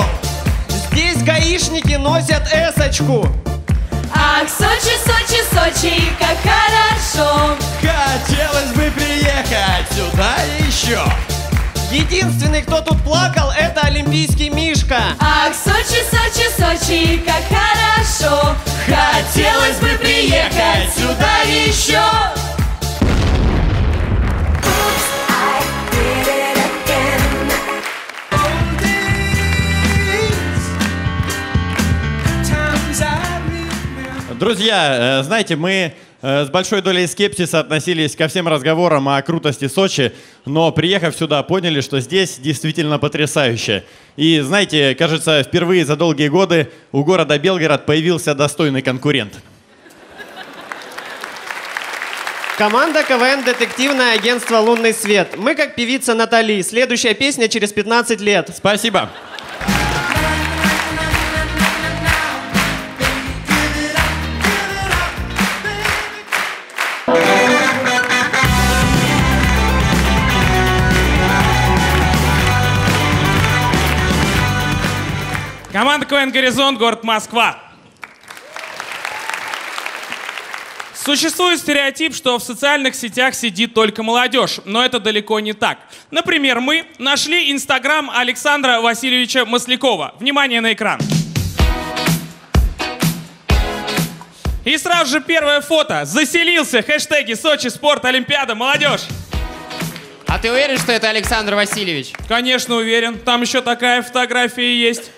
Здесь гаишники носят эсочку. Ах, Сочи, Сочи, Сочи, как хорошо. Хотелось бы приехать сюда еще. Единственный, кто тут плакал, это олимпийский Мишка. Ах, Сочи, Сочи, Сочи, как хорошо. Хотелось бы приехать сюда еще. Друзья, знаете, мы с большой долей скепсиса относились ко всем разговорам о крутости Сочи, но, приехав сюда, поняли, что здесь действительно потрясающе. И, знаете, кажется, впервые за долгие годы у города Белгород появился достойный конкурент. Команда КВН «Детективное агентство «Лунный свет». Мы как певица Натали. Следующая песня через 15 лет. Спасибо. Команда КВН «Горизонт», город Москва. Существует стереотип, что в социальных сетях сидит только молодежь, но это далеко не так. Например, мы нашли Инстаграм Александра Васильевича Маслякова. Внимание на экран. И сразу же первое фото. Заселился. Хэштеги Сочи, спорт, Олимпиада, молодежь. А ты уверен, что это Александр Васильевич? Конечно, уверен. Там еще такая фотография есть.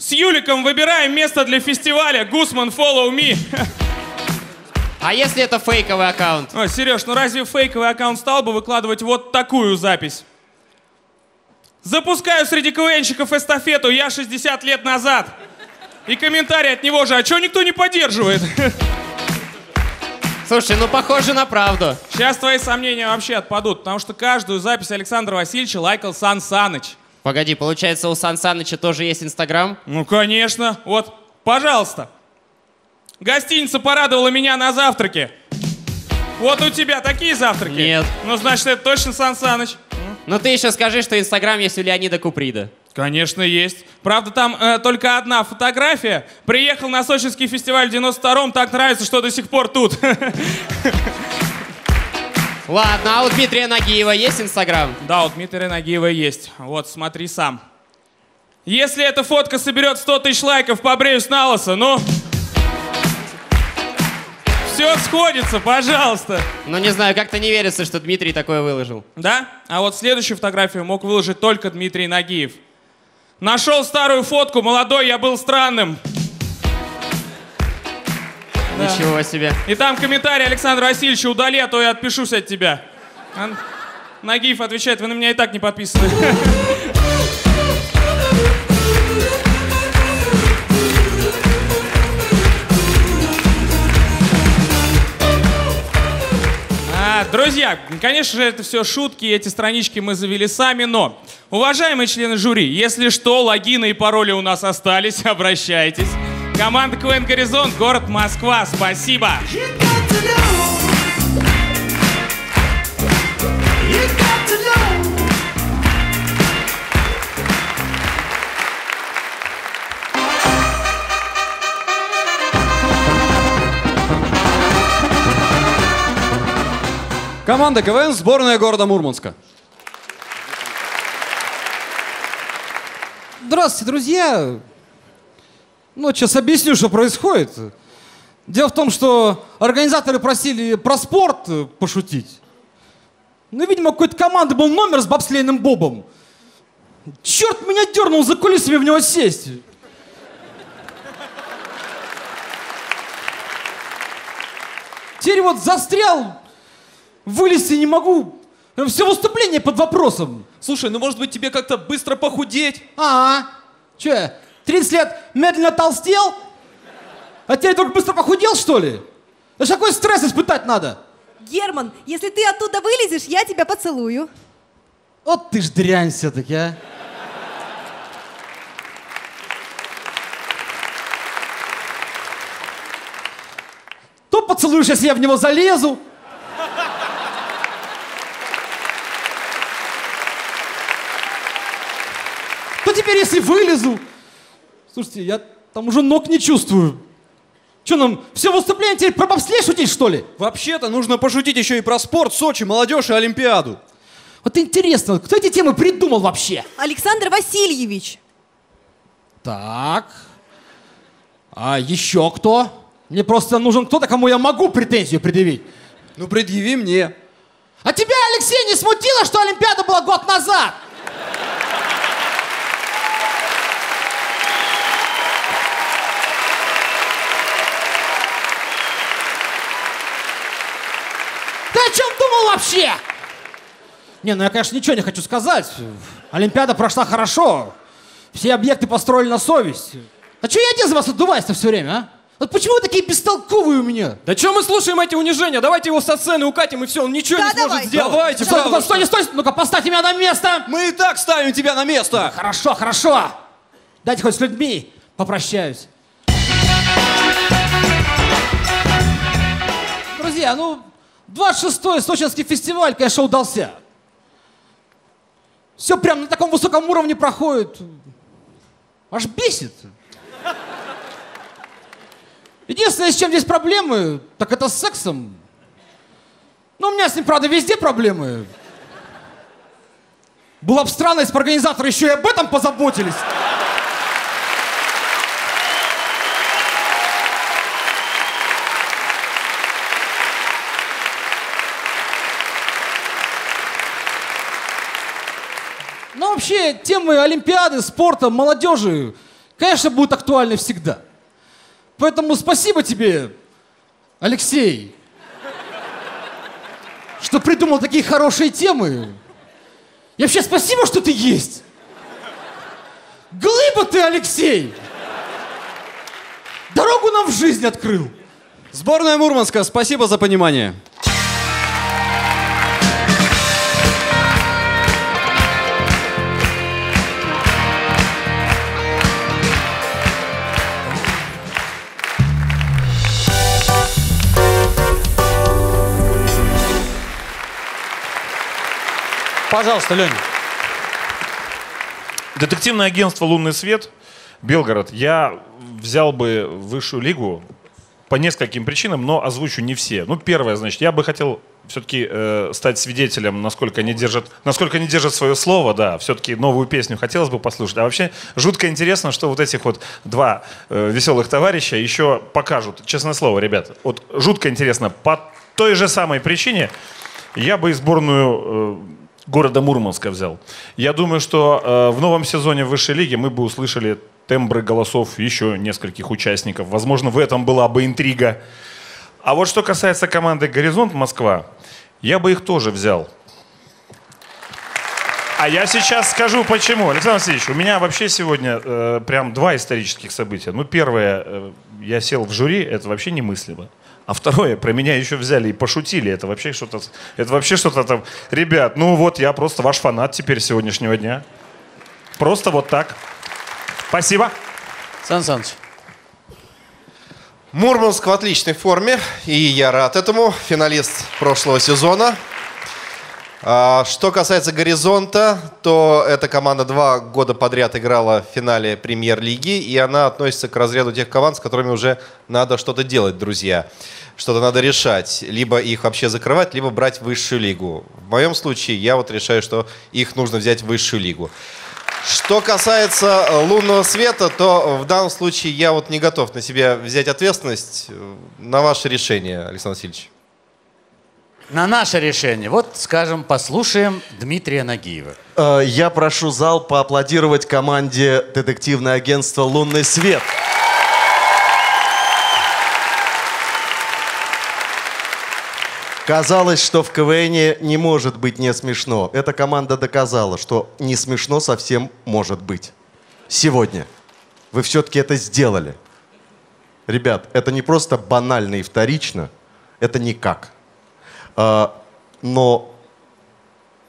С Юликом выбираем место для фестиваля. Гусман, follow me. А если это фейковый аккаунт? Ой, Сереж, ну разве фейковый аккаунт стал бы выкладывать вот такую запись? Запускаю среди КВНщиков эстафету «Я 60 лет назад». И комментарий от него же, а чего никто не поддерживает? Слушай, ну похоже на правду. Сейчас твои сомнения вообще отпадут, потому что каждую запись Александра Васильевича лайкал Сан Саныч. Погоди, получается, у Сан Саныча тоже есть Инстаграм? Ну, конечно. Вот, пожалуйста. Гостиница порадовала меня на завтраке. Вот у тебя такие завтраки? Нет. Ну, значит, это точно Сан Саныч. Но ты еще скажи, что Инстаграм есть у Леонида Куприда. Конечно, есть. Правда, там только одна фотография. Приехал на сочинский фестиваль в 92-м, так нравится, что до сих пор тут. Ладно, а у Дмитрия Нагиева есть Инстаграм? Да, у Дмитрия Нагиева есть. Вот, смотри сам. Если эта фотка соберет 100 тысяч лайков, побреюсь на лысо, ну... Все сходится, пожалуйста. Ну, не знаю, как-то не верится, что Дмитрий такое выложил. Да? А вот следующую фотографию мог выложить только Дмитрий Нагиев. Нашел старую фотку, молодой я был странным. Ничего да. себе. И там комментарий Александра Васильевича: удали, а то я отпишусь от тебя. А Нагиев отвечает: вы на меня и так не подписаны. Друзья, конечно же, это все шутки, эти странички мы завели сами, но, уважаемые члены жюри, если что, логины и пароли у нас остались, обращайтесь. Команда КВН «Горизонт», город Москва, спасибо! Команда КВН, сборная города Мурманска. Здравствуйте, друзья. Ну, сейчас объясню, что происходит. Дело в том, что организаторы просили про спорт пошутить. Ну, видимо, у какой-то команды был номер с бобслейным бобом. Черт меня дернул за кулисами в него сесть. Теперь вот застрял... Вылезти не могу. Все выступление под вопросом. Слушай, ну может быть тебе как-то быстро похудеть? Че я, 30 лет медленно толстел? А теперь только быстро похудел, что ли? Да какой стресс испытать надо? Герман, если ты оттуда вылезешь, я тебя поцелую. Вот ты ж дрянь все-таки, а. То поцелуешь, если я в него залезу. Теперь, если вылезу... Слушайте, я там уже ног не чувствую. Что нам, все выступление теперь про бобслей шутить, что ли? Вообще-то нужно пошутить еще и про спорт, Сочи, молодежь и Олимпиаду. Вот интересно, кто эти темы придумал вообще? Александр Васильевич. Так. А еще кто? Мне просто нужен кто-то, кому я могу претензию предъявить. Ну, предъяви мне. А тебя, Алексей, не смутило, что Олимпиада была год назад? О чем думал вообще? Не, ну я, конечно, ничего не хочу сказать. Олимпиада прошла хорошо. Все объекты построили на совесть. А что я один за вас отдуваюсь-то все время, а? Вот почему вы такие бестолковые у меня? Да что мы слушаем эти унижения? Давайте его со сцены укатим, и все, он ничего не сможет сделать. Давайте, пожалуйста. Стой, стой, стой. Ну-ка, поставьте меня на место. Мы и так ставим тебя на место. Хорошо, хорошо. Дайте хоть с людьми попрощаюсь. Друзья, ну... 26-й сочинский фестиваль, конечно, удался. Все прям на таком высоком уровне проходит. Аж бесит. Единственное, с чем здесь проблемы, так это с сексом. Но у меня с ним, правда, везде проблемы. Было бы странно, если бы организаторы еще и об этом позаботились. Но вообще темы Олимпиады, спорта, молодежи, конечно, будут актуальны всегда. Поэтому спасибо тебе, Алексей, что придумал такие хорошие темы. И вообще спасибо, что ты есть. Спасибо ты, Алексей! Дорогу нам в жизнь открыл. Сборная Мурманска, спасибо за понимание. Пожалуйста, Лёня. Детективное агентство «Лунный свет», Белгород. Я взял бы высшую лигу по нескольким причинам, но озвучу не все. Ну, первое, значит, я бы хотел все-таки стать свидетелем, насколько они держат свое слово, да. Все-таки новую песню хотелось бы послушать. А вообще жутко интересно, что вот этих вот два веселых товарища еще покажут. Честное слово, ребят, вот жутко интересно. По той же самой причине я бы и сборную... города Мурманска взял. Я думаю, что в новом сезоне высшей лиги мы бы услышали тембры голосов еще нескольких участников. Возможно, в этом была бы интрига. А вот что касается команды «Горизонт Москва», я бы их тоже взял. А я сейчас скажу, почему. Александр Васильевич, у меня вообще сегодня прям два исторических события. Ну, первое, я сел в жюри, это вообще немыслимо. А второе, про меня еще взяли и пошутили. Это вообще что-то там... Ребят, ну вот я просто ваш фанат теперь сегодняшнего дня. Просто вот так. Спасибо. Сан Саныч. Мурманск в отличной форме, и я рад этому. Финалист прошлого сезона. Что касается «Горизонта», то эта команда 2 года подряд играла в финале премьер-лиги, и она относится к разряду тех команд, с которыми уже надо что-то делать, друзья. Что-то надо решать. Либо их вообще закрывать, либо брать высшую лигу. В моем случае я вот решаю, что их нужно взять в высшую лигу. Что касается «Лунного света», то в данном случае я вот не готов на себя взять ответственность. На ваше решение, Александр Васильевич. На наше решение. Вот, скажем, послушаем Дмитрия Нагиева. Я прошу зал поаплодировать команде детективное агентство «Лунный свет». Казалось, что в КВН не может быть не смешно. Эта команда доказала, что не смешно совсем может быть. Сегодня вы все-таки это сделали. Ребят, это не просто банально и вторично, это никак. Но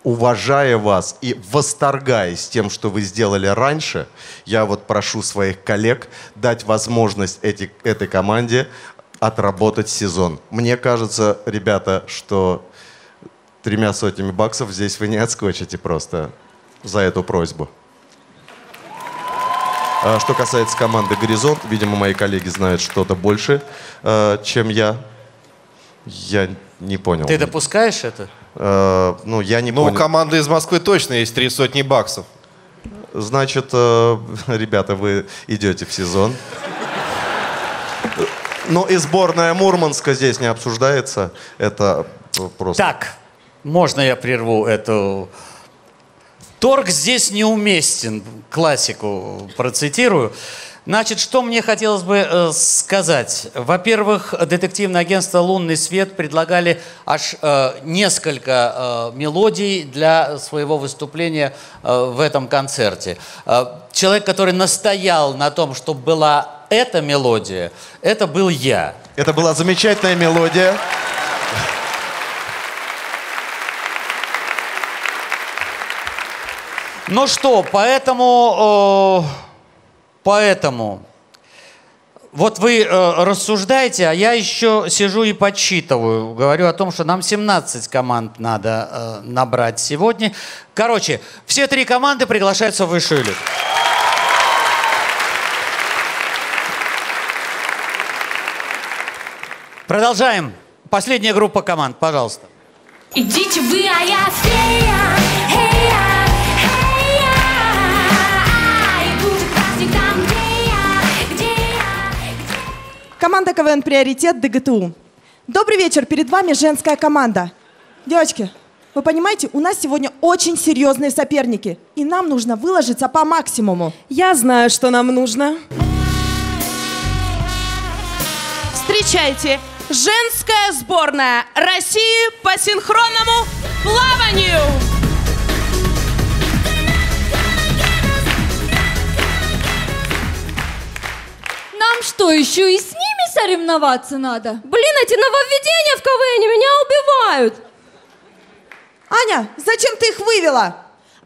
уважая вас и восторгаясь тем, что вы сделали раньше, я вот прошу своих коллег дать возможность этой команде отработать сезон. Мне кажется, ребята, что 300 баксов здесь вы не отскочите просто за эту просьбу. Что касается команды «Горизонт», видимо, мои коллеги знают что-то больше, чем я. Я не понял. Ты допускаешь это? Ну, я не понял. Ну, у команды из Москвы точно есть 300 баксов. Значит, ребята, вы идете в сезон. Но и сборная Мурманска здесь не обсуждается. Это просто... Так, можно я прерву эту... Торг здесь неуместен. Классику процитирую. Значит, что мне хотелось бы сказать. Во-первых, детективное агентство «Лунный свет» предлагали аж несколько мелодий для своего выступления в этом концерте. Человек, который настоял на том, чтобы была эта мелодия, это был я. Это была замечательная мелодия. Ну что, поэтому... Поэтому вот вы рассуждаете, а я еще сижу и подсчитываю. Говорю о том, что нам 17 команд надо набрать сегодня. Короче, все 3 команды приглашаются в высшую лигу. Продолжаем. Последняя группа команд, пожалуйста. Идите вы, а я фея. Команда КВН «Приоритет» ДГТУ. Добрый вечер, перед вами женская команда. Девочки, вы понимаете, у нас сегодня очень серьезные соперники, и нам нужно выложиться по максимуму. Я знаю, что нам нужно. Встречайте, женская сборная России по синхронному плаванию. Нам что, еще и с ними соревноваться надо? Блин, эти нововведения в КВН меня убивают. Аня, зачем ты их вывела?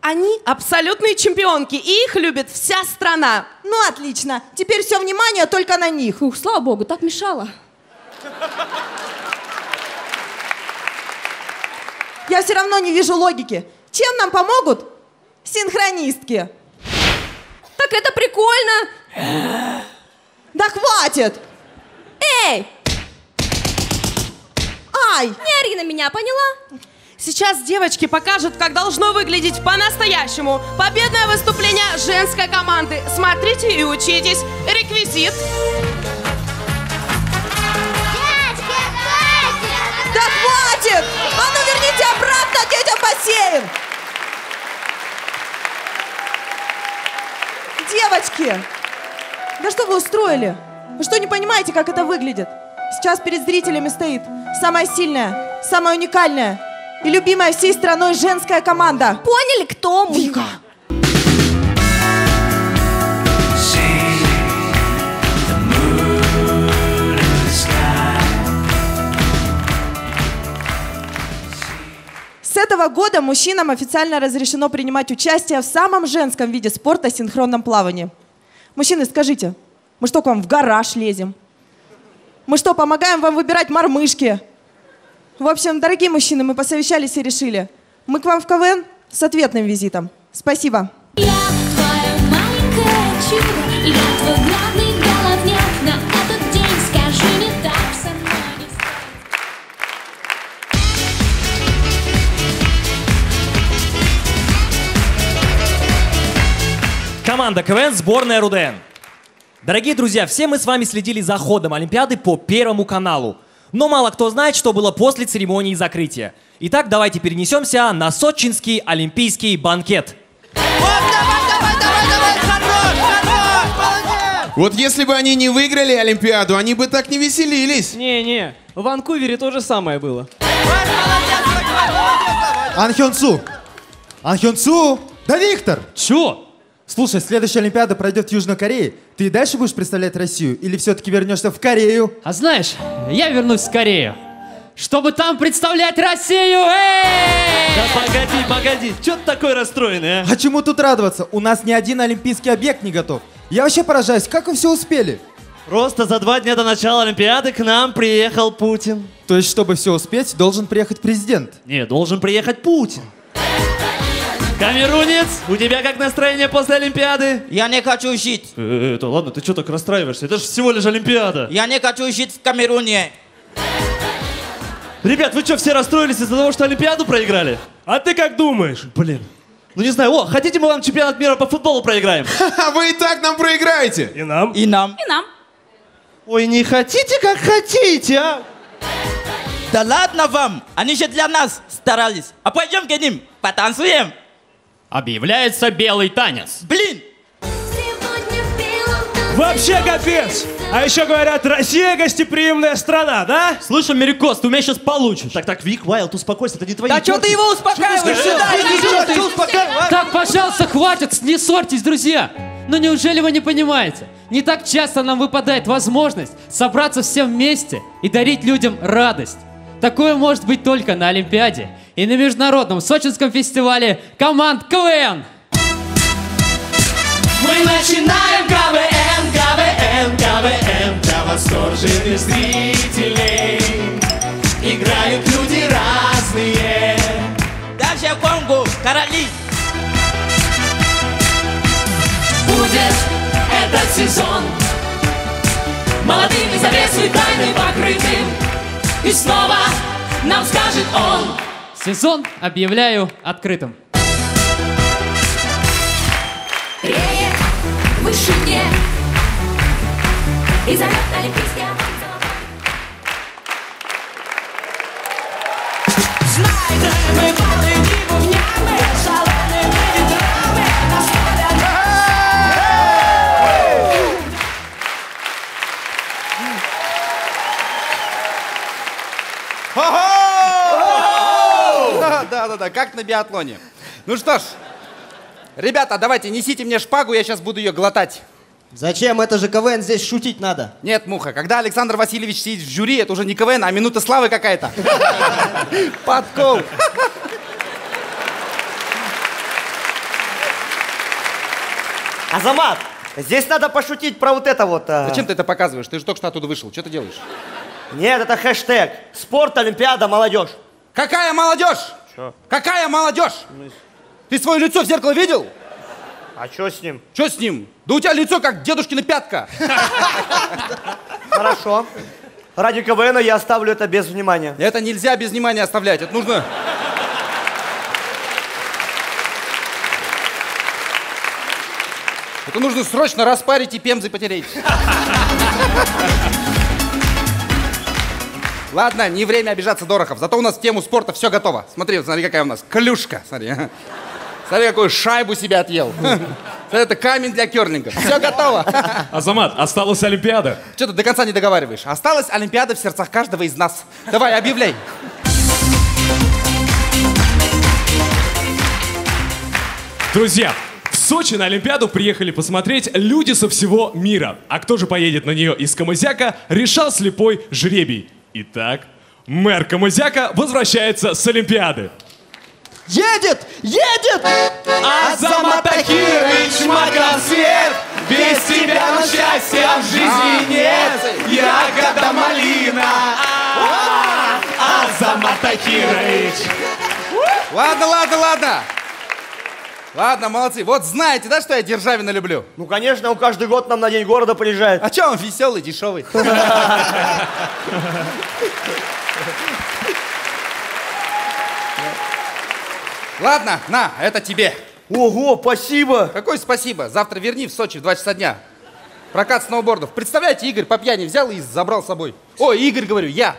Они абсолютные чемпионки, и их любит вся страна. Ну, отлично. Теперь все внимание только на них. Ух, слава богу, так мешало. Я все равно не вижу логики. Чем нам помогут синхронистки? Так это прикольно. Да хватит! Эй! Ай! Не ори на меня, поняла? Сейчас девочки покажут, как должно выглядеть по-настоящему. Победное выступление женской команды. Смотрите и учитесь. Реквизит. Да хватит! А ну верните обратно детям бассейн! Девочки! Да что вы устроили? Вы что, не понимаете, как это выглядит? Сейчас перед зрителями стоит самая сильная, самая уникальная и любимая всей страной женская команда. Поняли, кто мы? Вика. С этого года мужчинам официально разрешено принимать участие в самом женском виде спорта – синхронном плавании. Мужчины, скажите, мы что, к вам в гараж лезем? Мы что, помогаем вам выбирать мормышки? В общем, дорогие мужчины, мы посовещались и решили. Мы к вам в КВН с ответным визитом. Спасибо. Я твоя маленькая чудо, я твой главный головняк, но этот день скажи мне так со мной. Команда КВН, сборная РУДН. Дорогие друзья, все мы с вами следили за ходом Олимпиады по Первому каналу. Но мало кто знает, что было после церемонии закрытия. Итак, давайте перенесемся на сочинский олимпийский банкет. Вот, давай, давай, давай, хорош! Вот если бы они не выиграли Олимпиаду, они бы так не веселились. Не-не, в Ванкувере то же самое было. Ан Хён Су! Ан Хён Су! Да, Виктор! Чё? Слушай, следующая Олимпиада пройдет в Южной Корее. Ты и дальше будешь представлять Россию? Или все-таки вернешься в Корею? А знаешь, я вернусь в Корею, чтобы там представлять Россию! Эй! Да погоди, погоди, что ты такой расстроенный, а? А чему тут радоваться? У нас ни один олимпийский объект не готов. Я вообще поражаюсь, как вы все успели? Просто за 2 дня до начала Олимпиады к нам приехал Путин. То есть, чтобы все успеть, должен приехать президент? Не, должен приехать Путин. Камерунец, у тебя как настроение после Олимпиады? Я не хочу жить. Да ладно, ты что так расстраиваешься? Это же всего лишь Олимпиада. Я не хочу жить в Камеруне. Ребят, вы что, все расстроились из-за того, что Олимпиаду проиграли? А ты как думаешь? Блин. Ну не знаю, о, хотите мы вам чемпионат мира по футболу проиграем? Ха-ха, вы и так нам проиграете. И нам. И нам. И нам. Ой, не хотите, как хотите, а? Да ладно вам, они же для нас старались. А пойдем к ним, потанцуем. Объявляется белый танец. Блин! Вообще капец! А еще говорят, Россия гостеприимная страна, да? Слушай, Мерикос, ты у меня сейчас получишь. Так, Вик, Уайлд, успокойся, это не твои. Да что ты его успокаиваешь? Так, пожалуйста, хватит, не ссорьтесь, друзья. Ну неужели вы не понимаете? Не так часто нам выпадает возможность собраться всем вместе и дарить людям радость. Такое может быть только на Олимпиаде и на международном сочинском фестивале команд КВН. Мы начинаем КВН, КВН, КВН для восторженных зрителей. Играют люди разные. Даже Конго, короли. Будет этот сезон молодыми завесой тайны покрытым. И снова нам скажет он. Сезон объявляю открытым. Да-да-да, как на биатлоне. Ну что ж, ребята, давайте, несите мне шпагу, я сейчас буду ее глотать. Зачем? Это же КВН, здесь шутить надо. Нет, Муха, когда Александр Васильевич сидит в жюри, это уже не КВН, а минута славы какая-то. Подкол. Азамат, здесь надо пошутить про вот это вот. Зачем ты это показываешь? Ты же только что оттуда вышел. Что ты делаешь? Нет, это хэштег. Спорт, Олимпиада, молодежь. Какая молодежь? Что? Какая молодежь? Ты свое лицо в зеркало видел? А что с ним? Что с ним? Да у тебя лицо как дедушкина пятка. Хорошо. Ради КВН я оставлю это без внимания. Это нельзя без внимания оставлять. Это нужно... Это нужно срочно распарить и пемзой потереть. Ладно, не время обижаться, Дорохов. Зато у нас в тему спорта все готово. Смотри, смотри, какая у нас клюшка. Смотри, смотри, какую шайбу себе отъел. Это камень для керлинга. Все готово. Азамат, осталась Олимпиада. Что ты до конца не договариваешь? Осталась Олимпиада в сердцах каждого из нас. Давай, объявляй. Друзья. В Сочи на Олимпиаду приехали посмотреть люди со всего мира. А кто же поедет на нее из Камызяка, решал слепой жребий. Итак, мэр Камызяка возвращается с Олимпиады. Едет! Едет! Азамат Тахирович Магаслев, без тебя на счастье в жизни нет. Ягода малина. Азамат Тахирович. Ладно, ладно, ладно. Ладно, молодцы. Вот знаете, да, что я Державина люблю? Ну, конечно, он каждый год нам на День города приезжает. А чё он веселый, дешевый? Ладно, на, это тебе. Ого, спасибо. Какое спасибо? Завтра верни в Сочи в 2 часа дня. Прокат сноубордов. Представляете, Игорь по пьяни взял и забрал с собой. Ой, Игорь, говорю, я.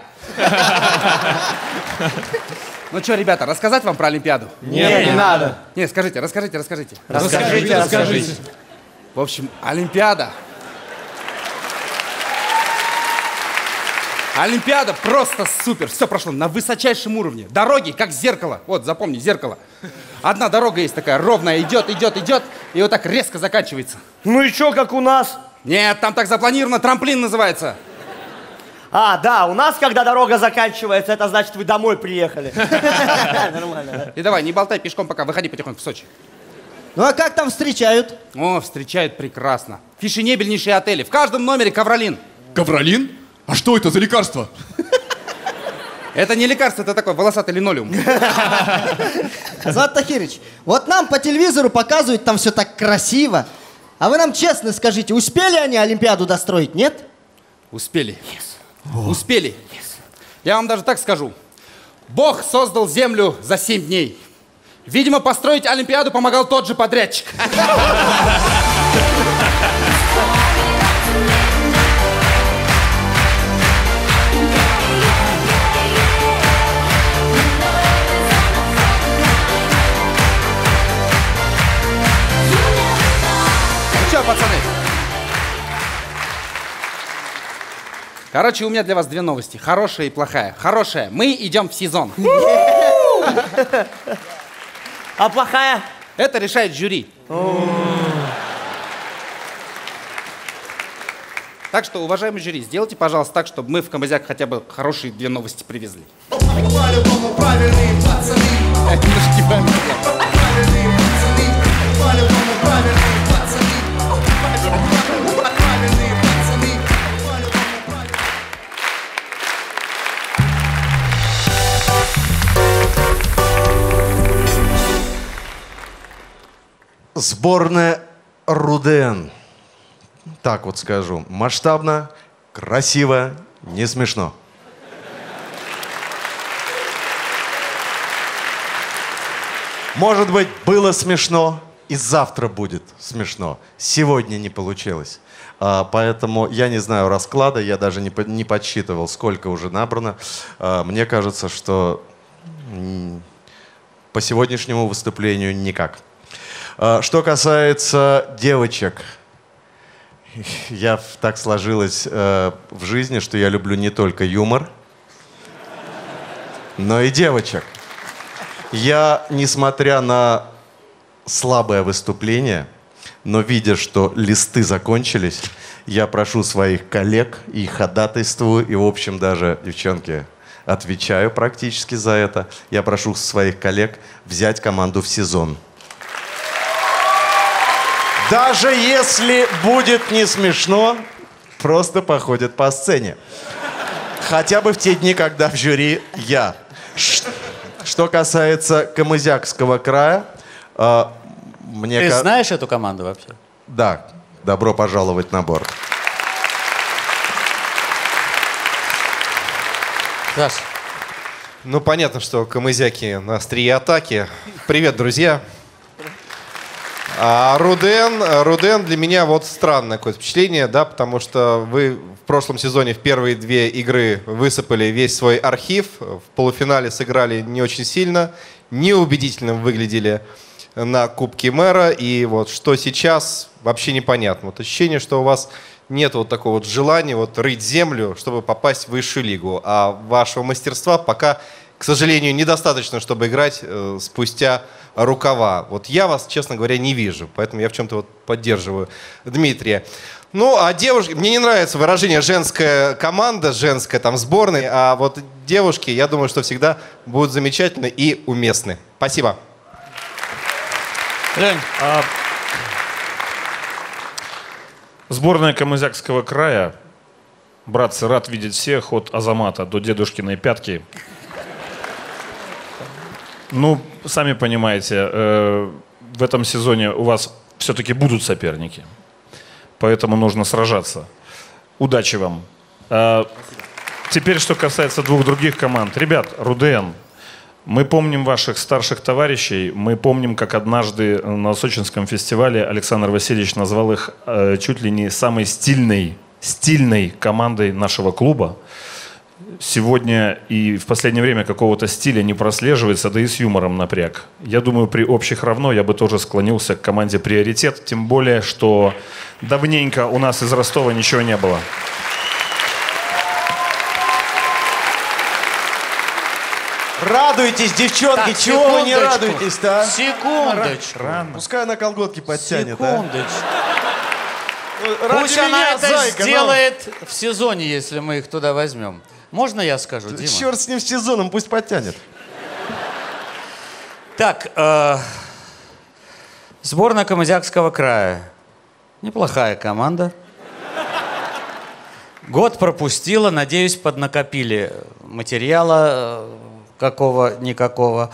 Ну что, ребята, рассказать вам про Олимпиаду? Нет, не надо. Нет, скажите, расскажите. В общем, Олимпиада. Олимпиада просто супер. Все прошло на высочайшем уровне. Дороги как зеркало. Вот, запомни, зеркало. Одна дорога есть такая, ровная, идет, идет, идет, и вот так резко заканчивается. Ну и что, как у нас? Нет, там так запланировано, трамплин называется. А, да, у нас, когда дорога заканчивается, это значит, вы домой приехали. Нормально. И давай, не болтай пешком пока, выходи потихоньку в Сочи. Ну а как там встречают? О, встречают прекрасно. Фешенебельнейшие отели. В каждом номере ковролин. Ковролин? А что это за лекарство? Это не лекарство, это такой волосатый линолеум. Азамат Тахирович, вот нам по телевизору показывают, там все так красиво. А вы нам честно скажите, успели они Олимпиаду достроить, нет? Успели. Успели. Yes. Я вам даже так скажу. Бог создал землю за 7 дней. Видимо, построить Олимпиаду помогал тот же подрядчик. Ну что, пацаны? Короче, у меня для вас 2 новости. Хорошая и плохая. Хорошая. Мы идем в сезон. А плохая? Это решает жюри. Так что, уважаемый жюри, сделайте, пожалуйста, так, чтобы мы в Камызяк хотя бы хорошие 2 новости привезли. Сборная РУДН. Так вот скажу. Масштабно, красиво, не смешно. Может быть, было смешно, и завтра будет смешно. Сегодня не получилось. Поэтому я не знаю расклада, я даже не подсчитывал, сколько уже набрано. Мне кажется, что по сегодняшнему выступлению никак. Что касается девочек, я так сложилось в жизни, что я люблю не только юмор, но и девочек. Я, несмотря на слабое выступление, но видя, что листы закончились, я прошу своих коллег и ходатайствую, и в общем даже, девчонки, отвечаю практически за это, я прошу своих коллег взять команду в сезон. Даже если будет не смешно, просто походят по сцене. Хотя бы в те дни, когда в жюри я. Что касается Камызякского края, мне... Ты знаешь эту команду вообще? Да. Добро пожаловать на борт. Саш. Ну, понятно, что камызяки на острие атаки. Привет, друзья. А Руден для меня вот странное какое-то впечатление, да, потому что вы в прошлом сезоне в первые две игры высыпали весь свой архив, в полуфинале сыграли не очень сильно, неубедительно выглядели на Кубке Мэра, и вот что сейчас, вообще непонятно. Вот ощущение, что у вас нет вот такого вот желания вот рыть землю, чтобы попасть в высшую лигу, а вашего мастерства пока, к сожалению, недостаточно, чтобы играть спустя рукава. Вот я вас, честно говоря, не вижу, поэтому я в чем-то вот поддерживаю Дмитрия. Ну, а девушки... Мне не нравится выражение «женская команда», «женская там сборная», а вот девушки, я думаю, что всегда будут замечательны и уместны. Спасибо. Лень, сборная Камызякского края, братцы, рад видеть всех, от Азамата до дедушкиной пятки. Ну, сами понимаете, в этом сезоне у вас все-таки будут соперники, поэтому нужно сражаться. Удачи вам. Теперь, что касается двух других команд. Ребят, РУДН. Мы помним ваших старших товарищей, мы помним, как однажды на Сочинском фестивале Александр Васильевич назвал их чуть ли не самой стильной командой нашего клуба. Сегодня и в последнее время какого-то стиля не прослеживается, да и с юмором напряг. Я думаю, при общих равно я бы тоже склонился к команде «Приоритет», тем более, что давненько у нас из Ростова ничего не было. Радуйтесь, девчонки, так, чего вы не радуетесь-то, а? Секундочку. Рано. Пускай она колготки подтянет, секундочку. Пусть она это сделает в сезоне, если мы их туда возьмем. Можно я скажу, Дима? Черт с ним, с сезоном, пусть подтянет. Так, сборная Камызякского края. Неплохая команда. Год пропустила, надеюсь, поднакопили материала какого-никакого.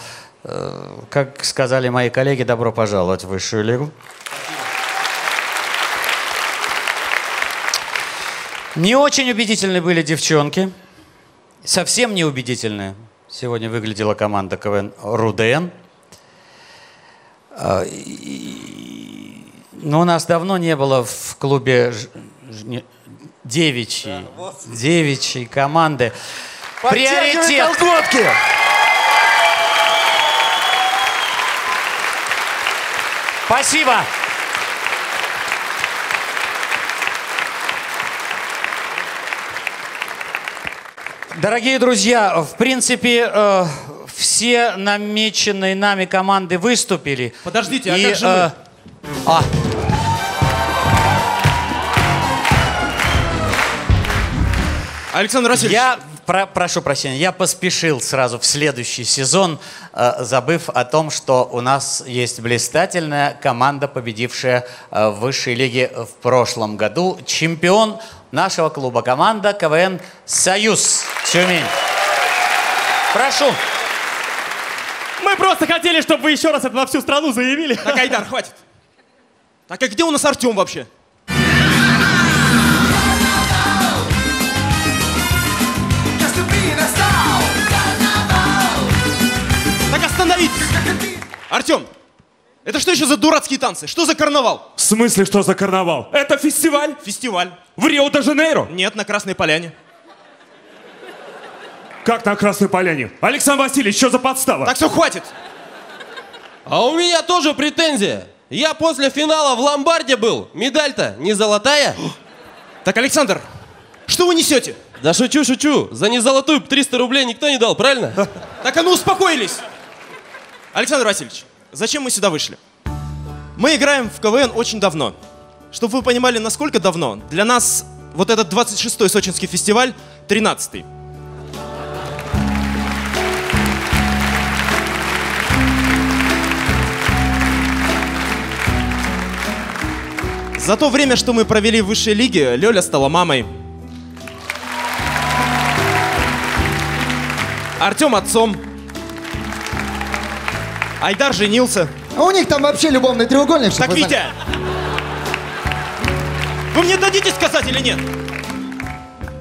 Как сказали мои коллеги, добро пожаловать в высшую лигу. Не очень убедительны были девчонки. Совсем не убедительны. Сегодня выглядела команда КВН РУДН. Но у нас давно не было в клубе девичьей команды. «Приоритет». Спасибо. Дорогие друзья, в принципе, все намеченные нами команды выступили. Подождите, а как же мы? Александр Васильевич. Прошу прощения, я поспешил сразу в следующий сезон, забыв о том, что у нас есть блистательная команда, победившая в высшей лиге в прошлом году. Чемпион нашего клуба, команда КВН «Союз» Тюмень. Прошу. Мы просто хотели, чтобы вы еще раз это на всю страну заявили. Так, Айдар, хватит. Так, а где у нас Артем вообще? Так остановитесь! Артем, это что еще за дурацкие танцы? Что за карнавал? В смысле, что за карнавал? Это фестиваль? Фестиваль. В Рио-де-Жанейро? Нет, на Красной Поляне. Как на Красной Поляне? Александр Васильевич, что за подстава? Так, все, хватит! А у меня тоже претензия. Я после финала в ломбарде был. Медаль-то не золотая. Так, Александр, что вы несете? Да шучу, шучу. За незолотую 300 рублей никто не дал, правильно? Так, а ну успокоились! Александр Васильевич, зачем мы сюда вышли? Мы играем в КВН очень давно. Чтобы вы понимали, насколько давно, для нас вот этот 26-й сочинский фестиваль — 13-й. За то время, что мы провели в высшей лиге, Лёля стала мамой. Артём — отцом. Айдар женился. А у них там вообще любовный треугольник. Так, Витя! Вы мне дадите сказать или нет?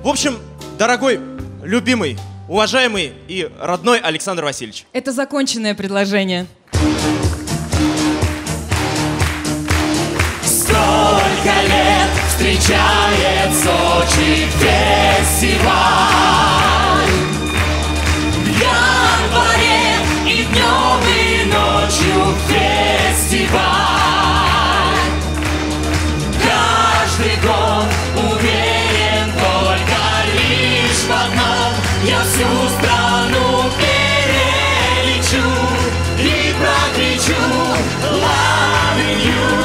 В общем, дорогой, любимый, уважаемый и родной Александр Васильевич. Это законченное предложение. Столько лет встречает Сочи фестиваль. В январе и днем, и ночью фестиваль. Каждый год уверен только лишь в одном. Я всю страну перелечу и прокричу Love you.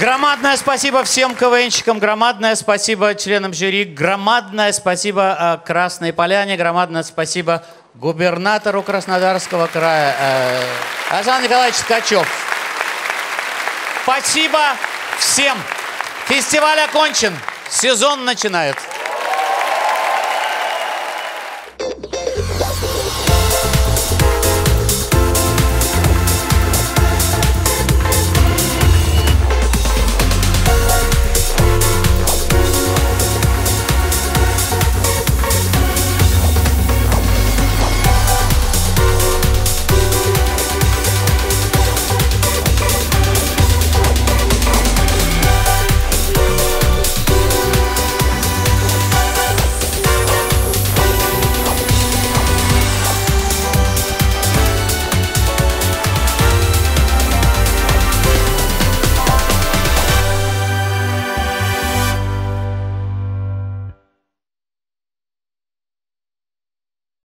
Громадное спасибо всем КВНщикам, громадное спасибо членам жюри, громадное спасибо Красной Поляне, громадное спасибо губернатору Краснодарского края Александр Николаевич Ткачев. Спасибо всем. Фестиваль окончен, сезон начинает.